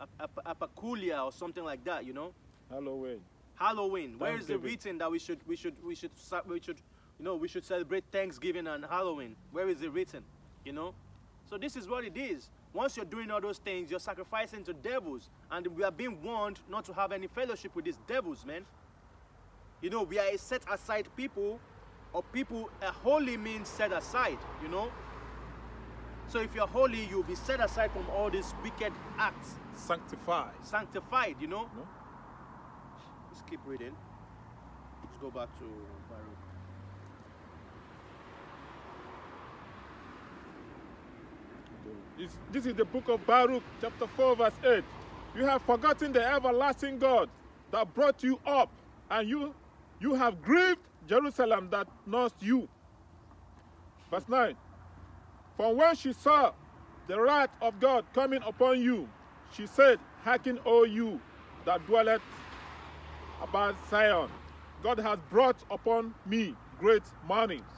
Apaculia or something like that? You know, Halloween. Where is it written that we should you know, we should celebrate Thanksgiving and Halloween? Where is it written? You know? So this is what it is. Once you're doing all those things, you're sacrificing to devils. And we are being warned not to have any fellowship with these devils, man. You know, we are a set aside people, or people, a holy means set aside, you know? So if you're holy, you'll be set aside from all these wicked acts. Sanctified. Sanctified, you know? No? Let's keep reading. Let's go back to Baruch. This is the book of Baruch, chapter 4, verse 8. You have forgotten the everlasting God that brought you up, and you have grieved Jerusalem that nursed you. Verse 9. For when she saw the wrath of God coming upon you, she said, hearken, O you that dwelleth about Zion. God has brought upon me great mournings.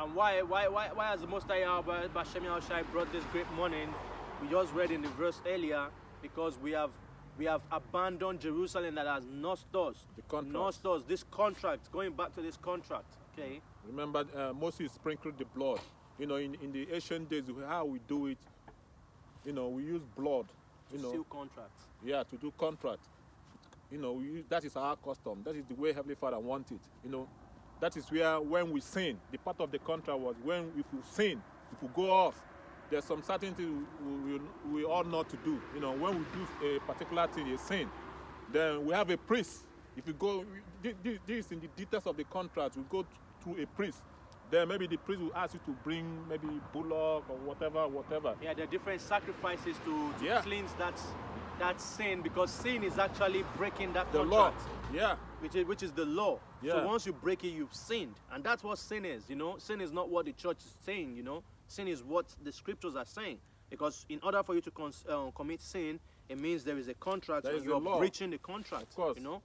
And why has the Most High Bashem Yahushai brought this great morning? We just read in the verse earlier, because we have abandoned Jerusalem that has nursed us. The contract. Nursed us. This contract, going back to this contract. Okay. Remember, Moses sprinkled the blood. You know, in the ancient days, how we do it, you know, we use blood. You know, to seal contracts. Yeah, to do contracts. You know, that is our custom. That is the way Heavenly Father wanted. You know. That is where, when we sin, the part of the contract was when if we sin, if we go off, there's some certain things we ought not to do. You know, when we do a particular thing, a sin, then we have a priest. If we go, this in the details of the contract, we go through a priest. Then maybe the priest will ask you to bring maybe bullock or whatever. Yeah, there are different sacrifices to yeah. cleanse that sin, because sin is actually breaking that contract. The law. Yeah. Which is the law. Yeah. So once you break it, you've sinned. And that's what sin is, you know. Sin is not what the church is saying, you know. Sin is what the scriptures are saying. Because in order for you to commit sin, it means there is a contract, and you're breaching the contract, of course. You know?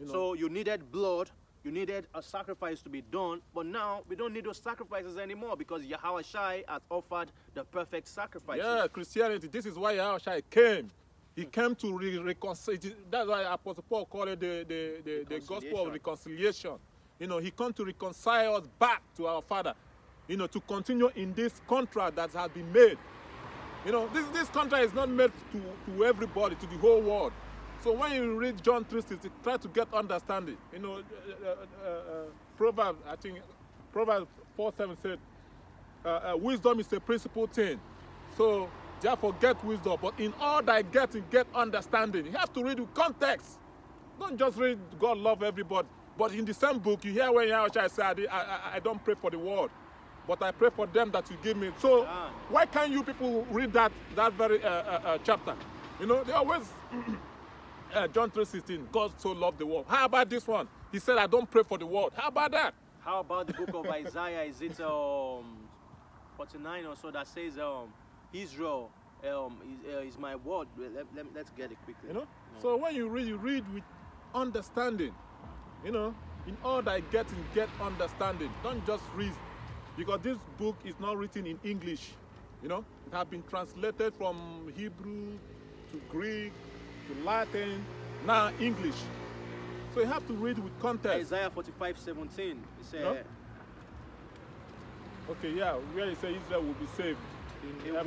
You know. So you needed blood, you needed a sacrifice to be done, but now we don't need those sacrifices anymore, because Yahushai has offered the perfect sacrifice. Yeah, Christianity, this is why Yahushai came. He came to reconcile. That's why Apostle Paul called it the gospel of reconciliation. You know, he came to reconcile us back to our Father. You know, to continue in this contract that has been made. You know, this contract is not made to everybody, to the whole world. So when you read John 3:16, try to get understanding. You know, Proverbs, I think, Proverbs 4:7 said, wisdom is a principal thing. So, therefore, get wisdom, but in all thy getting, get understanding. You have to read with context. Don't just read God love everybody. But in the same book, you hear when Yahushua said, I don't pray for the world, but I pray for them that you give me. So yeah. Why can't you people read that very chapter? You know, they always, John 3:16, God so loved the world. How about this one? He said, I don't pray for the world. How about that? How about the book of Isaiah? Is it 49 or so that says, Israel is my word. Let's get it quickly. You know? Yeah. So when you read with understanding. You know, in all thy getting, get understanding. Don't just read, because this book is not written in English. You know, it has been translated from Hebrew to Greek to Latin, now English. So you have to read with context. Isaiah 45:17. It says. No? Okay, yeah, where it says Israel will be saved. A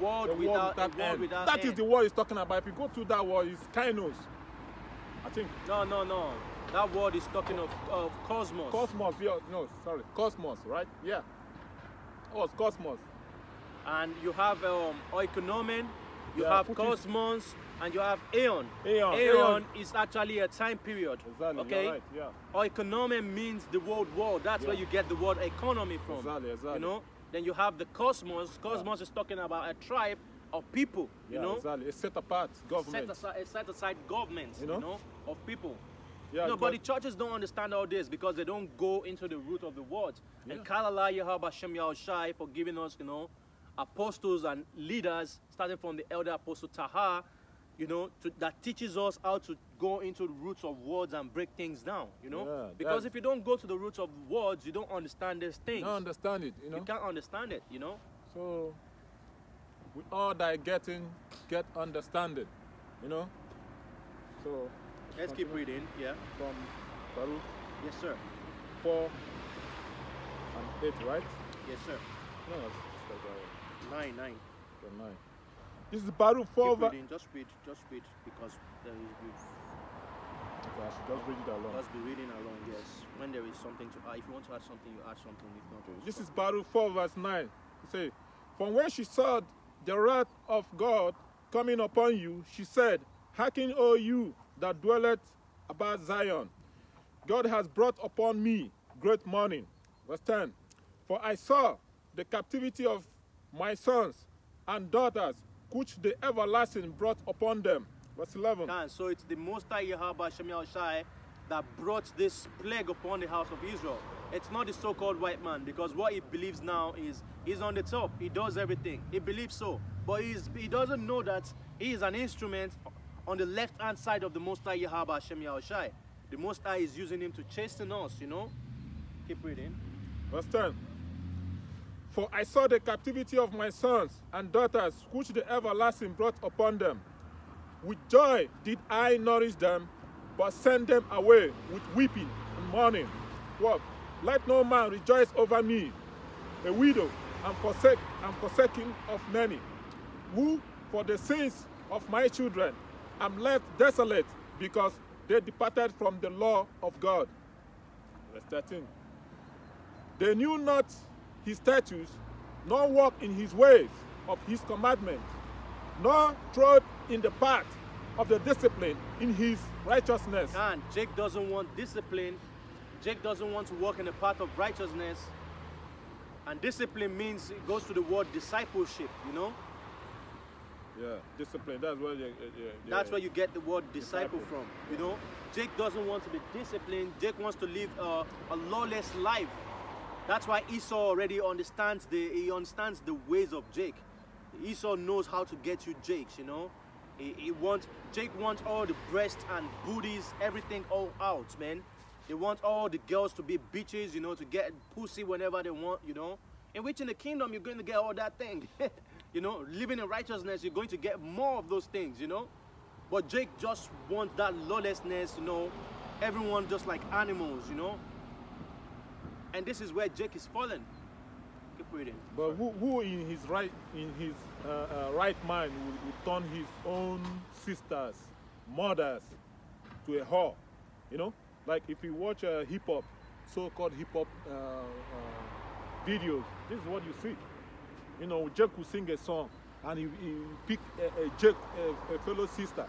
world without that end. Is the word he's talking about. If you go to that word, it's kainos, I think. No. That word is talking of cosmos. Cosmos, yeah. No, sorry. Cosmos, right? Yeah. Oh, it's cosmos. And you have oikonomen, you have cosmos, and you have aeon. Aeon is actually a time period. Exactly, okay? Right, yeah. Oikonomen means the word world. That's where you get the word economy from. Exactly. You know? Then you have the cosmos. Cosmos is talking about a tribe, of people, you know? Exactly, a set apart government. A set aside government, you know, of people. Yeah, no, but the churches don't understand all this because they don't go into the root of the word. Yeah. And Kalalai Yahab Hashem Yahweh Shai for giving us, you know, apostles and leaders, starting from the elder apostle Taha, you know, that teaches us how to go into the roots of words and break things down, you know? Yeah, because if you don't go to the roots of words, you don't understand these things. You don't understand it, you know? You can't understand it, you know? So, with all thy getting, get understanding, you know? So, let's keep reading, yeah. From Baruch. Yes, sir. 4 and 8, right? Yes, sir. No, it's like 9. From 9. This is Baruch 4. Keep reading, just read, because there is grief. Okay, I should just read it along. Just be reading along, yes. When there is something to add, if you want to add something, you add something. If not, this is Baruch 4, verse 9. It says, from when she saw the wrath of God coming upon you, she said, hearken, O you that dwelleth about Zion. God has brought upon me great mourning. Verse 10. For I saw the captivity of my sons and daughters, which the everlasting brought upon them. Verse 11. And so it's the Most High Yahweh Shem Yahweh Shai that brought this plague upon the house of Israel. It's not the so-called white man, because what he believes now is he's on the top. He does everything. He believes so. But he doesn't know that he is an instrument on the left-hand side of the Most High Yahweh Hashem Yahweh Shai. The Most High is using him to chasten us, you know? Keep reading. Verse 10. For I saw the captivity of my sons and daughters, which the everlasting brought upon them. With joy did I nourish them, but sent them away with weeping and mourning. What? Let no man rejoice over me, a widow and forsaken of many, who for the sins of my children am left desolate, because they departed from the law of God. Verse 13. They knew not his statutes, nor walked in his ways of his commandments, nor trod in the path of the discipline in his righteousness. And Jake doesn't want discipline. Jake doesn't want to walk in the path of righteousness. And discipline means, it goes to the word discipleship, you know? Yeah, discipline. That's where you get the word disciple from, you know? Jake doesn't want to be disciplined. Jake wants to live a lawless life. That's why Esau already understands the ways of Jake. Esau knows how to get you Jakes, you know? Jake wants all the breasts and booties, everything all out, man. They want all the girls to be bitches, you know, to get pussy whenever they want, you know? In which in the kingdom, you're going to get all that thing. You know, living in righteousness, you're going to get more of those things, you know? But Jake just wants that lawlessness, you know? Everyone just like animals, you know? And this is where Jake is fallen. Keep reading. But who in his right mind would turn his own sisters, mothers, to a whore? You know, like if you watch hip-hop, so-called hip-hop videos, this is what you see. You know, Jake will sing a song, and he pick a fellow sister,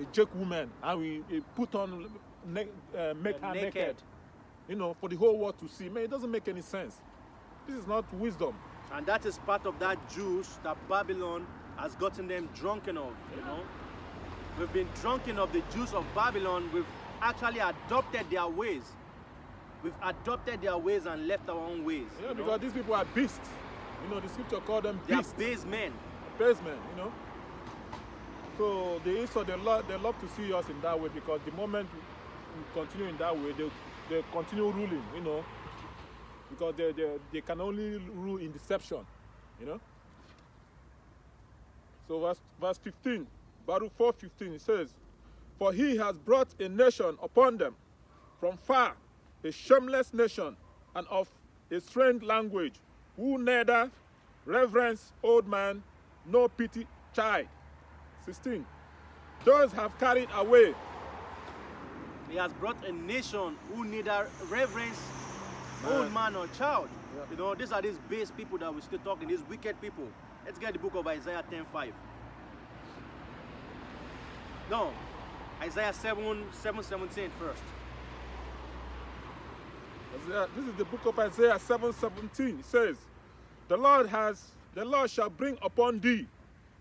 a Jake woman, and he put on, make her naked. You know, for the whole world to see. Man, it doesn't make any sense. This is not wisdom. And that is part of that juice that Babylon has gotten them drunken of, you know. We've been drunken of the juice of Babylon. We've actually adopted their ways. We've adopted their ways and left our own ways. Yeah, because these people are beasts. You know, the scripture called them beasts. They are base men. Base men, you know. So they love to see us in that way, because the moment we continue in that way, they continue ruling, you know, because they can only rule in deception, you know. So verse 15, Baruch 4:15, it says, for he has brought a nation upon them from far, a shameless nation, and of a strange language, who neither reverence old man nor pity child. 16, those have carried away. He has brought a nation who neither reverence old man or child. Yeah. You know, these are these base people that we still talking, these wicked people. Let's get the book of Isaiah 10:5. No, Isaiah 7:17 first. This is the book of Isaiah 7:17. It says, the Lord shall bring upon thee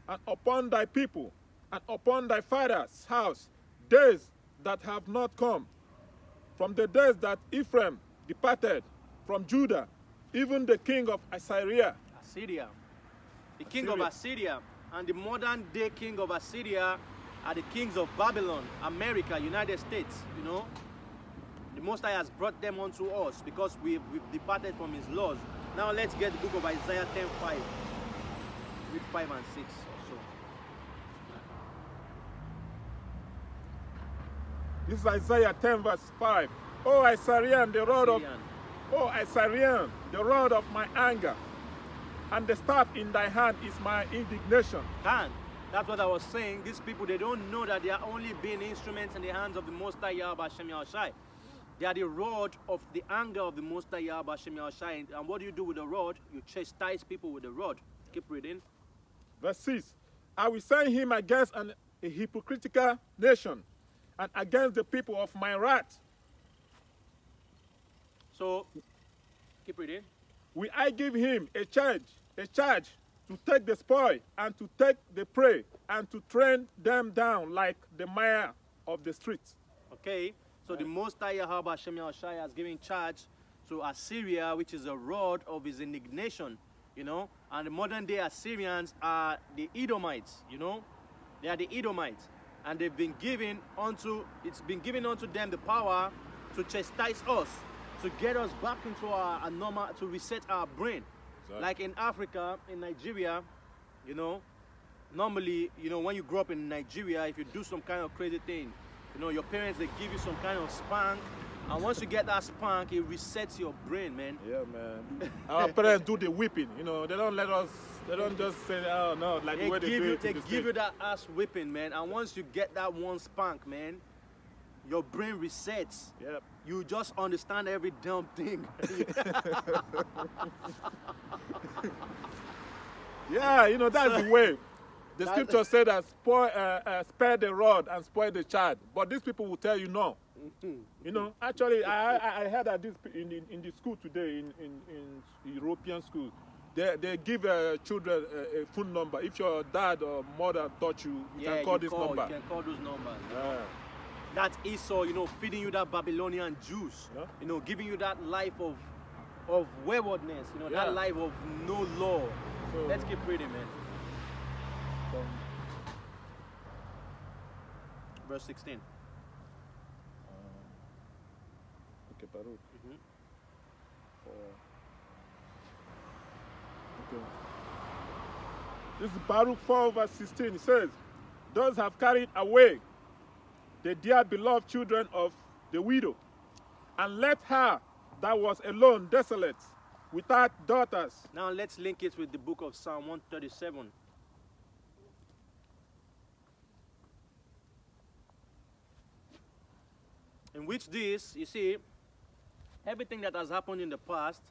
and upon thy people, and upon thy father's house, days that have not come, from the days that Ephraim departed from Judah, even the king of Assyria, the king of Assyria, and the modern-day king of Assyria are the kings of Babylon, America, United States, you know. The Most High has brought them unto us because we've departed from his laws. Now let's get the book of Isaiah 10:5, read 5 and 6 or so. This is Isaiah 10 verse 5. O Assyrian, the rod of my anger, and the staff in thy hand is my indignation. And that's what I was saying. These people, they don't know that they are only being instruments in the hands of the Most High Yahweh Hashem Yahushai. They are the rod of the anger of the Most High Yahweh Hashem Yahushai. And what do you do with the rod? You chastise people with the rod. Keep reading. Verse 6. I will send him against a hypocritical nation, and against the people of my wrath. So, keep reading. Will I give him a charge to take the spoil, and to take the prey, and to tread them down like the mire of the streets. Okay, so right. The Most High Yahweh Hashem Yahushai has given charge to Assyria, which is a rod of his indignation, you know. And the modern day Assyrians are the Edomites, you know. They are the Edomites, and they've been given unto, it's been given unto them the power to chastise us, to get us back into our normal, to reset our brain. Sorry. Like in Africa, in Nigeria, you know, normally, you know, when you grow up in Nigeria, if you do some kind of crazy thing, you know, your parents, they give you some kind of spank, and once you get that spank, it resets your brain, man. Yeah, man. Our parents do the whipping, you know, they don't let us, they don't just say, oh, no, like the way they do it. They give you that ass whipping, man, and once you get that one spank, man, your brain resets. Yep. You just understand every dumb thing. Yeah, you know, that's the way. The scripture said that spare the rod and spoil the child. But these people will tell you no. You know, actually, I heard that this in the school today, in European schools, they give children a phone number. If your dad or mother taught you, you can call this number. You can call those numbers. Yeah. That's Esau, you know, feeding you that Babylonian juice, yeah, you know, giving you that life of waywardness, you know, yeah, that life of no law. So, let's keep reading, man. Verse 16. Okay, Baruch. Okay. This is Baruch 4 verse 16. It says, those have carried away the dear beloved children of the widow, and left her that was alone desolate, without daughters. Now let's link it with the book of Psalm 137. In which this, you see, everything that has happened in the past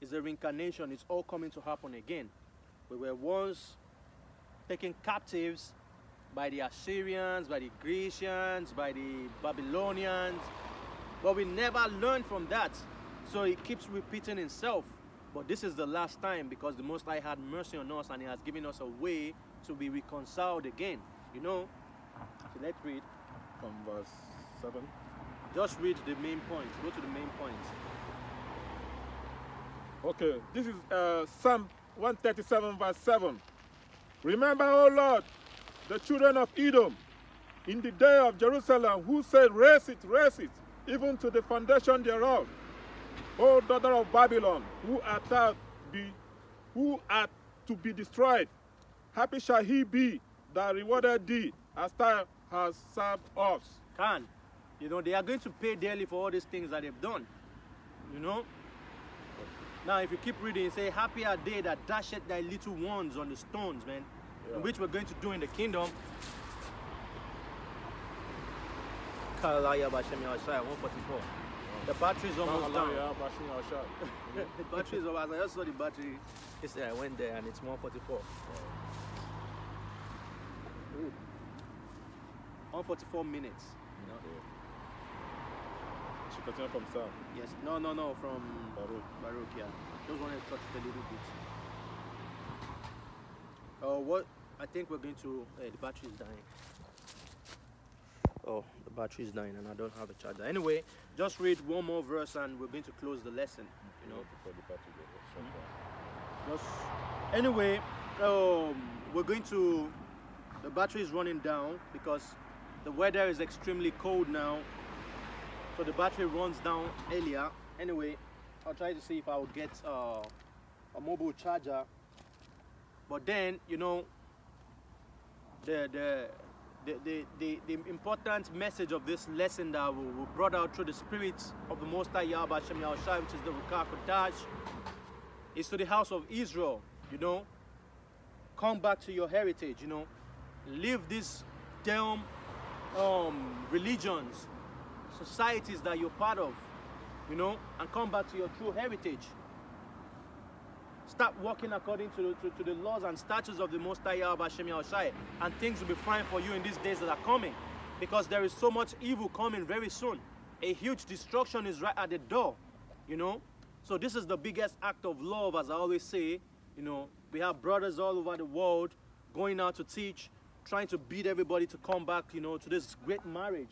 is a reincarnation. It's all coming to happen again. We were once taken captives by the Assyrians, by the Grecians, by the Babylonians, but we never learned from that, so it keeps repeating itself. But this is the last time, because the Most High had mercy on us and he has given us a way to be reconciled again, you know. So let's read from verse 7. Just read the main point, go to the main point. Okay, this is Psalm 137 verse 7. Remember, O Lord, the children of Edom in the day of Jerusalem, who said, raise it, even to the foundation thereof. O daughter of Babylon, who art to be destroyed, happy shall he be that rewarded thee as thou hast served us. Can, you know, they are going to pay dearly for all these things that they've done, you know. Now, if you keep reading, say, happy are they that dashed thy little ones on the stones, man. Yeah. Which we're going to do in the kingdom. 144. The battery is almost down. The battery is almost down. I just saw the battery. I went there and it's 144. 144 minutes. You know? Should continue from Sam. Yes. No. From Baruch. Yeah. Just want to touch the little bit. I think we're going to, the battery is dying. Oh, the battery is dying and I don't have a charger. Anyway, just read one more verse and we're going to close the lesson, you know. Anyway, we're going to, the battery is running down because the weather is extremely cold now. So the battery runs down earlier. Anyway, I'll try to see if I would get a mobile charger. But then, you know, the important message of this lesson that we brought out through the spirits of the Most High Yahweh Hashem Yahushua, which is the Ruach HaKodesh, is to the house of Israel, you know. Come back to your heritage, you know. Leave these damn religions, societies that you're part of, you know, and come back to your true heritage. Start walking according to the laws and statutes of the Most High Yahweh Hashem Yahushua, and things will be fine for you in these days that are coming, because there is so much evil coming very soon. A huge destruction is right at the door, you know. So this is the biggest act of love, as I always say, you know. We have brothers all over the world going out to teach, trying to beat everybody to come back, you know, to this great marriage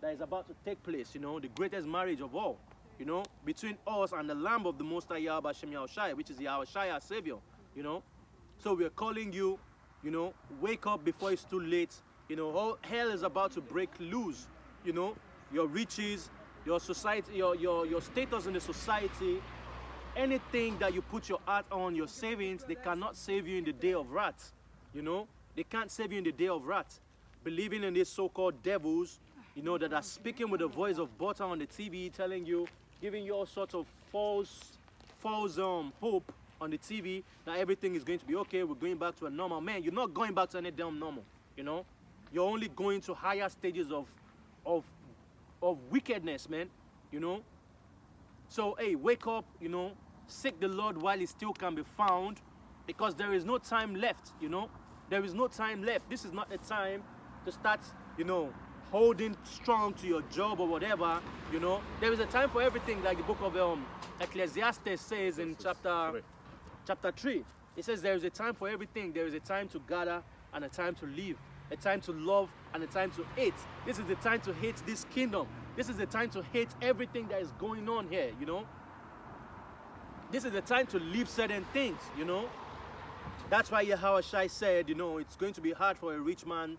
that is about to take place, you know, the greatest marriage of all, you know, between us and the Lamb of the Most High Yahweh Hashem Yahushua, which is Yahushua, our Savior, you know. So we are calling you, you know, wake up before it's too late, you know. All hell is about to break loose, you know. Your riches, your society, your status in the society, anything that you put your heart on, your savings, they cannot save you in the day of wrath, you know. They can't save you in the day of wrath. Believing in these so-called devils, you know, that are speaking with the voice of butter on the TV, telling you, giving you all sorts of false hope on the TV that everything is going to be okay, we're going back to a normal. Man, you're not going back to any damn normal, you know. You're only going to higher stages of wickedness, man, you know. So, hey, wake up, you know, seek the Lord while he still can be found, because there is no time left, you know. There is no time left. This is not a time to start, you know, holding strong to your job or whatever, you know. There is a time for everything, like the book of Ecclesiastes says in chapter 3. It says there is a time for everything. There is a time to gather and a time to leave, a time to love and a time to hate. This is the time to hate this kingdom. This is the time to hate everything that is going on here, you know. This is the time to leave certain things, you know. That's why Yahushua said, you know, it's going to be hard for a rich man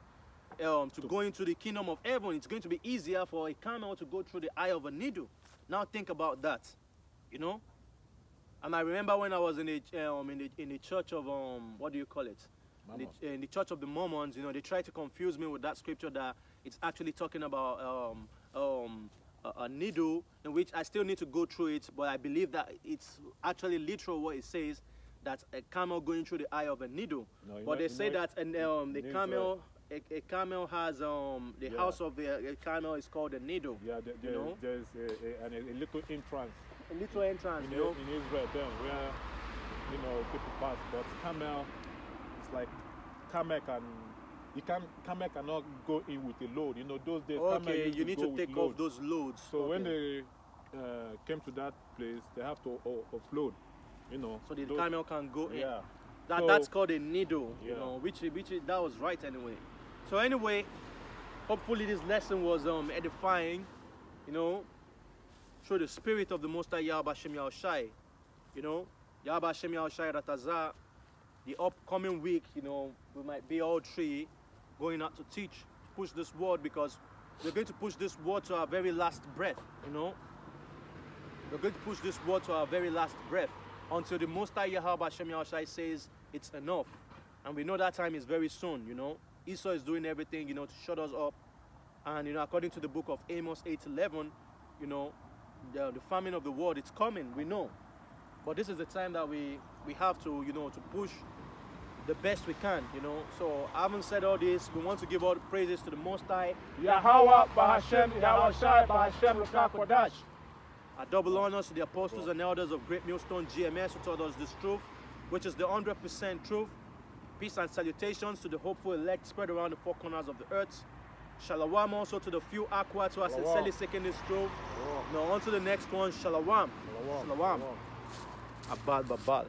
to go into the kingdom of heaven. It's going to be easier for a camel to go through the eye of a needle. Now think about that, you know. And I remember when I was in the church of what do you call it? In the church of the Mormons, you know, they tried to confuse me with that scripture that it's actually talking about a needle, in which I still need to go through it, but I believe that it's actually literal what it says. That's a camel going through the eye of a needle. No, but they say that a camel has the house of a camel is called a needle. Yeah, you know? There's a little entrance. A little entrance, you know? In Israel, then, where, you know, people pass. But camel, it's like camel can, camel cannot go in with a load. You know, those days, okay, you need to take off those loads. So when they came to that place, they have to offload. You know, so the camel can go in. Yeah. That's called a needle, you know, which that was right anyway. So anyway, hopefully this lesson was edifying, you know, through the spirit of the Most High Yahweh Hashem Yahushua, you know, Yahweh Hashem Yahushua Ratazah. The upcoming week, you know, we might be all three going out to teach, to push this word, because we're going to push this word to our very last breath, you know. We're going to push this word to our very last breath, until the Most High Yahweh Hashem Yahushua says it's enough. And we know that time is very soon, you know. Esau is doing everything, you know, to shut us up. And, you know, according to the book of Amos 8:11, you know, the famine of the world, it's coming, we know. But this is the time that we have to, you know, to push the best we can, you know. So, having said all this, we want to give all the praises to the Most High Yahweh Hashem Yahushua B'Hashem Ruach HaKodesh. I double honors to the apostles and elders of Great Millstone GMS who taught us this truth, which is the 100% truth. Peace and salutations to the hopeful elect spread around the four corners of the earth. Shalom also to the few aquats who are sincerely seeking this truth. Now on to the next one, Shalom. Shalom. Abad babad.